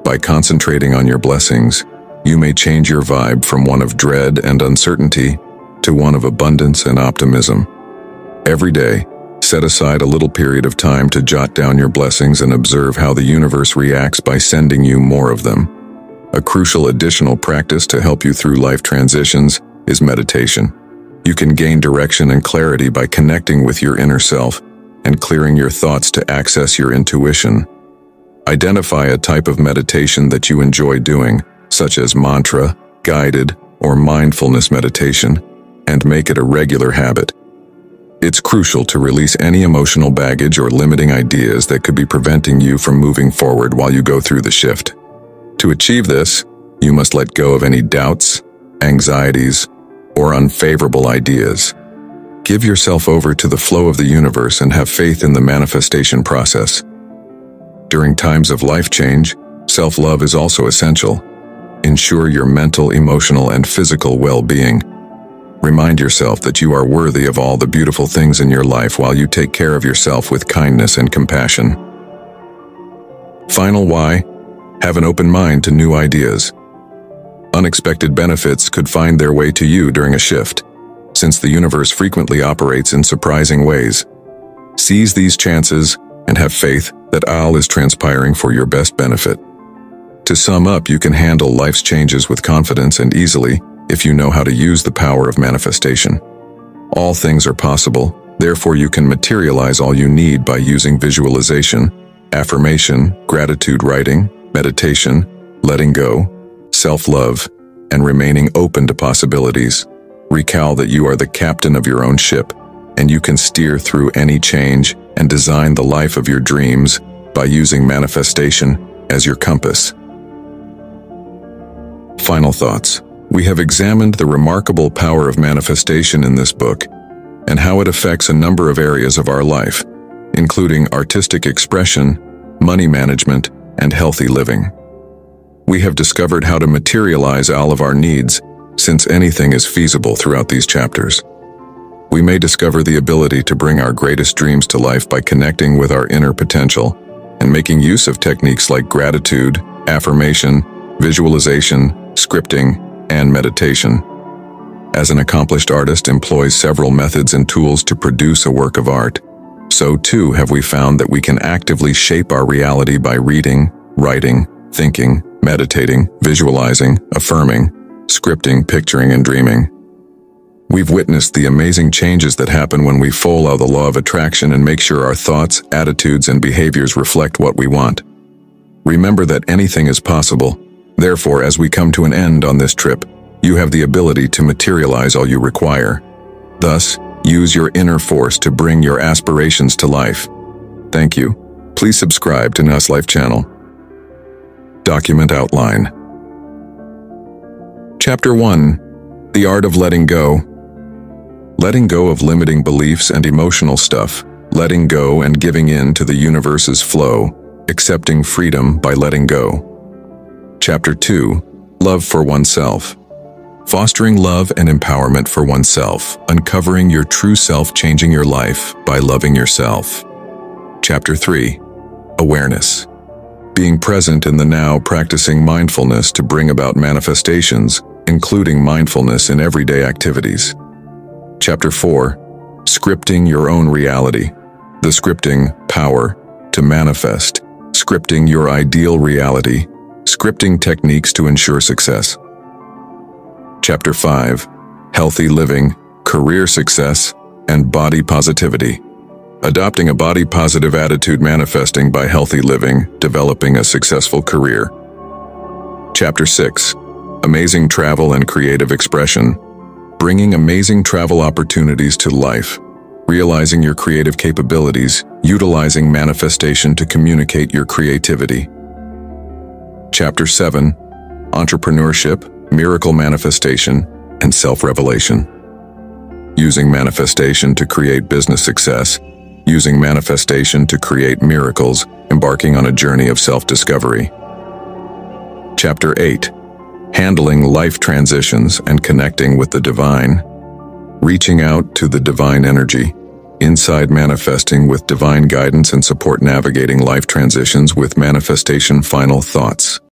By concentrating on your blessings, you may change your vibe from one of dread and uncertainty to one of abundance and optimism. Every day, set aside a little period of time to jot down your blessings and observe how the universe reacts by sending you more of them. A crucial additional practice to help you through life transitions is meditation. You can gain direction and clarity by connecting with your inner self and clearing your thoughts to access your intuition. Identify a type of meditation that you enjoy doing, such as mantra, guided, or mindfulness meditation, and make it a regular habit. It's crucial to release any emotional baggage or limiting ideas that could be preventing you from moving forward while you go through the shift. To achieve this, you must let go of any doubts, anxieties, or unfavorable ideas. Give yourself over to the flow of the universe and have faith in the manifestation process. During times of life change, self-love is also essential. Ensure your mental, emotional, and physical well-being. Remind yourself that you are worthy of all the beautiful things in your life while you take care of yourself with kindness and compassion. Final why: have an open mind to new ideas. Unexpected benefits could find their way to you during a shift, since the universe frequently operates in surprising ways. Seize these chances and have faith that all is transpiring for your best benefit. To sum up, you can handle life's changes with confidence and easily if you know how to use the power of manifestation. All things are possible, therefore you can materialize all you need by using visualization, affirmation, gratitude writing, meditation, letting go, self-love, and remaining open to possibilities. Recall that you are the captain of your own ship, and you can steer through any change and design the life of your dreams by using manifestation as your compass. Final thoughts. We have examined the remarkable power of manifestation in this book and how it affects a number of areas of our life, including artistic expression, money management, and healthy living. We have discovered how to materialize all of our needs, since anything is feasible throughout these chapters. We may discover the ability to bring our greatest dreams to life by connecting with our inner potential and making use of techniques like gratitude, affirmation, visualization, scripting, and meditation. As an accomplished artist employs several methods and tools to produce a work of art, so too have we found that we can actively shape our reality by reading, writing, thinking, meditating, visualizing, affirming, scripting, picturing, and dreaming. We've witnessed the amazing changes that happen when we follow the law of attraction and make sure our thoughts, attitudes, and behaviors reflect what we want. Remember that anything is possible. Therefore, as we come to an end on this trip, you have the ability to materialize all you require. Thus, use your inner force to bring your aspirations to life. Thank you. Please subscribe to NAS Life channel. Document outline. Chapter 1. The Art of Letting Go. Letting go of limiting beliefs and emotional stuff, letting go and giving in to the universe's flow, accepting freedom by letting go. Chapter 2. Love for Oneself. Fostering love and empowerment for oneself, uncovering your true self, changing your life by loving yourself. Chapter 3. Awareness. Being present in the now, practicing mindfulness to bring about manifestations, including mindfulness in everyday activities. Chapter 4. Scripting your own reality. The scripting power to manifest, scripting your ideal reality, scripting techniques to ensure success. Chapter 5. Healthy Living, Career Success, and Body Positivity. Adopting a body-positive attitude, manifesting by healthy living, developing a successful career. Chapter 6. Amazing Travel and Creative Expression. Bringing amazing travel opportunities to life, realizing your creative capabilities, utilizing manifestation to communicate your creativity. Chapter 7. Entrepreneurship, Miracle Manifestation, and Self-Revelation. Using manifestation to create business success, using manifestation to create miracles, embarking on a journey of self-discovery. Chapter 8. Handling life transitions and connecting with the divine. Reaching out to the divine energy. Inside manifesting with divine guidance and support, navigating life transitions with manifestation. Final thoughts.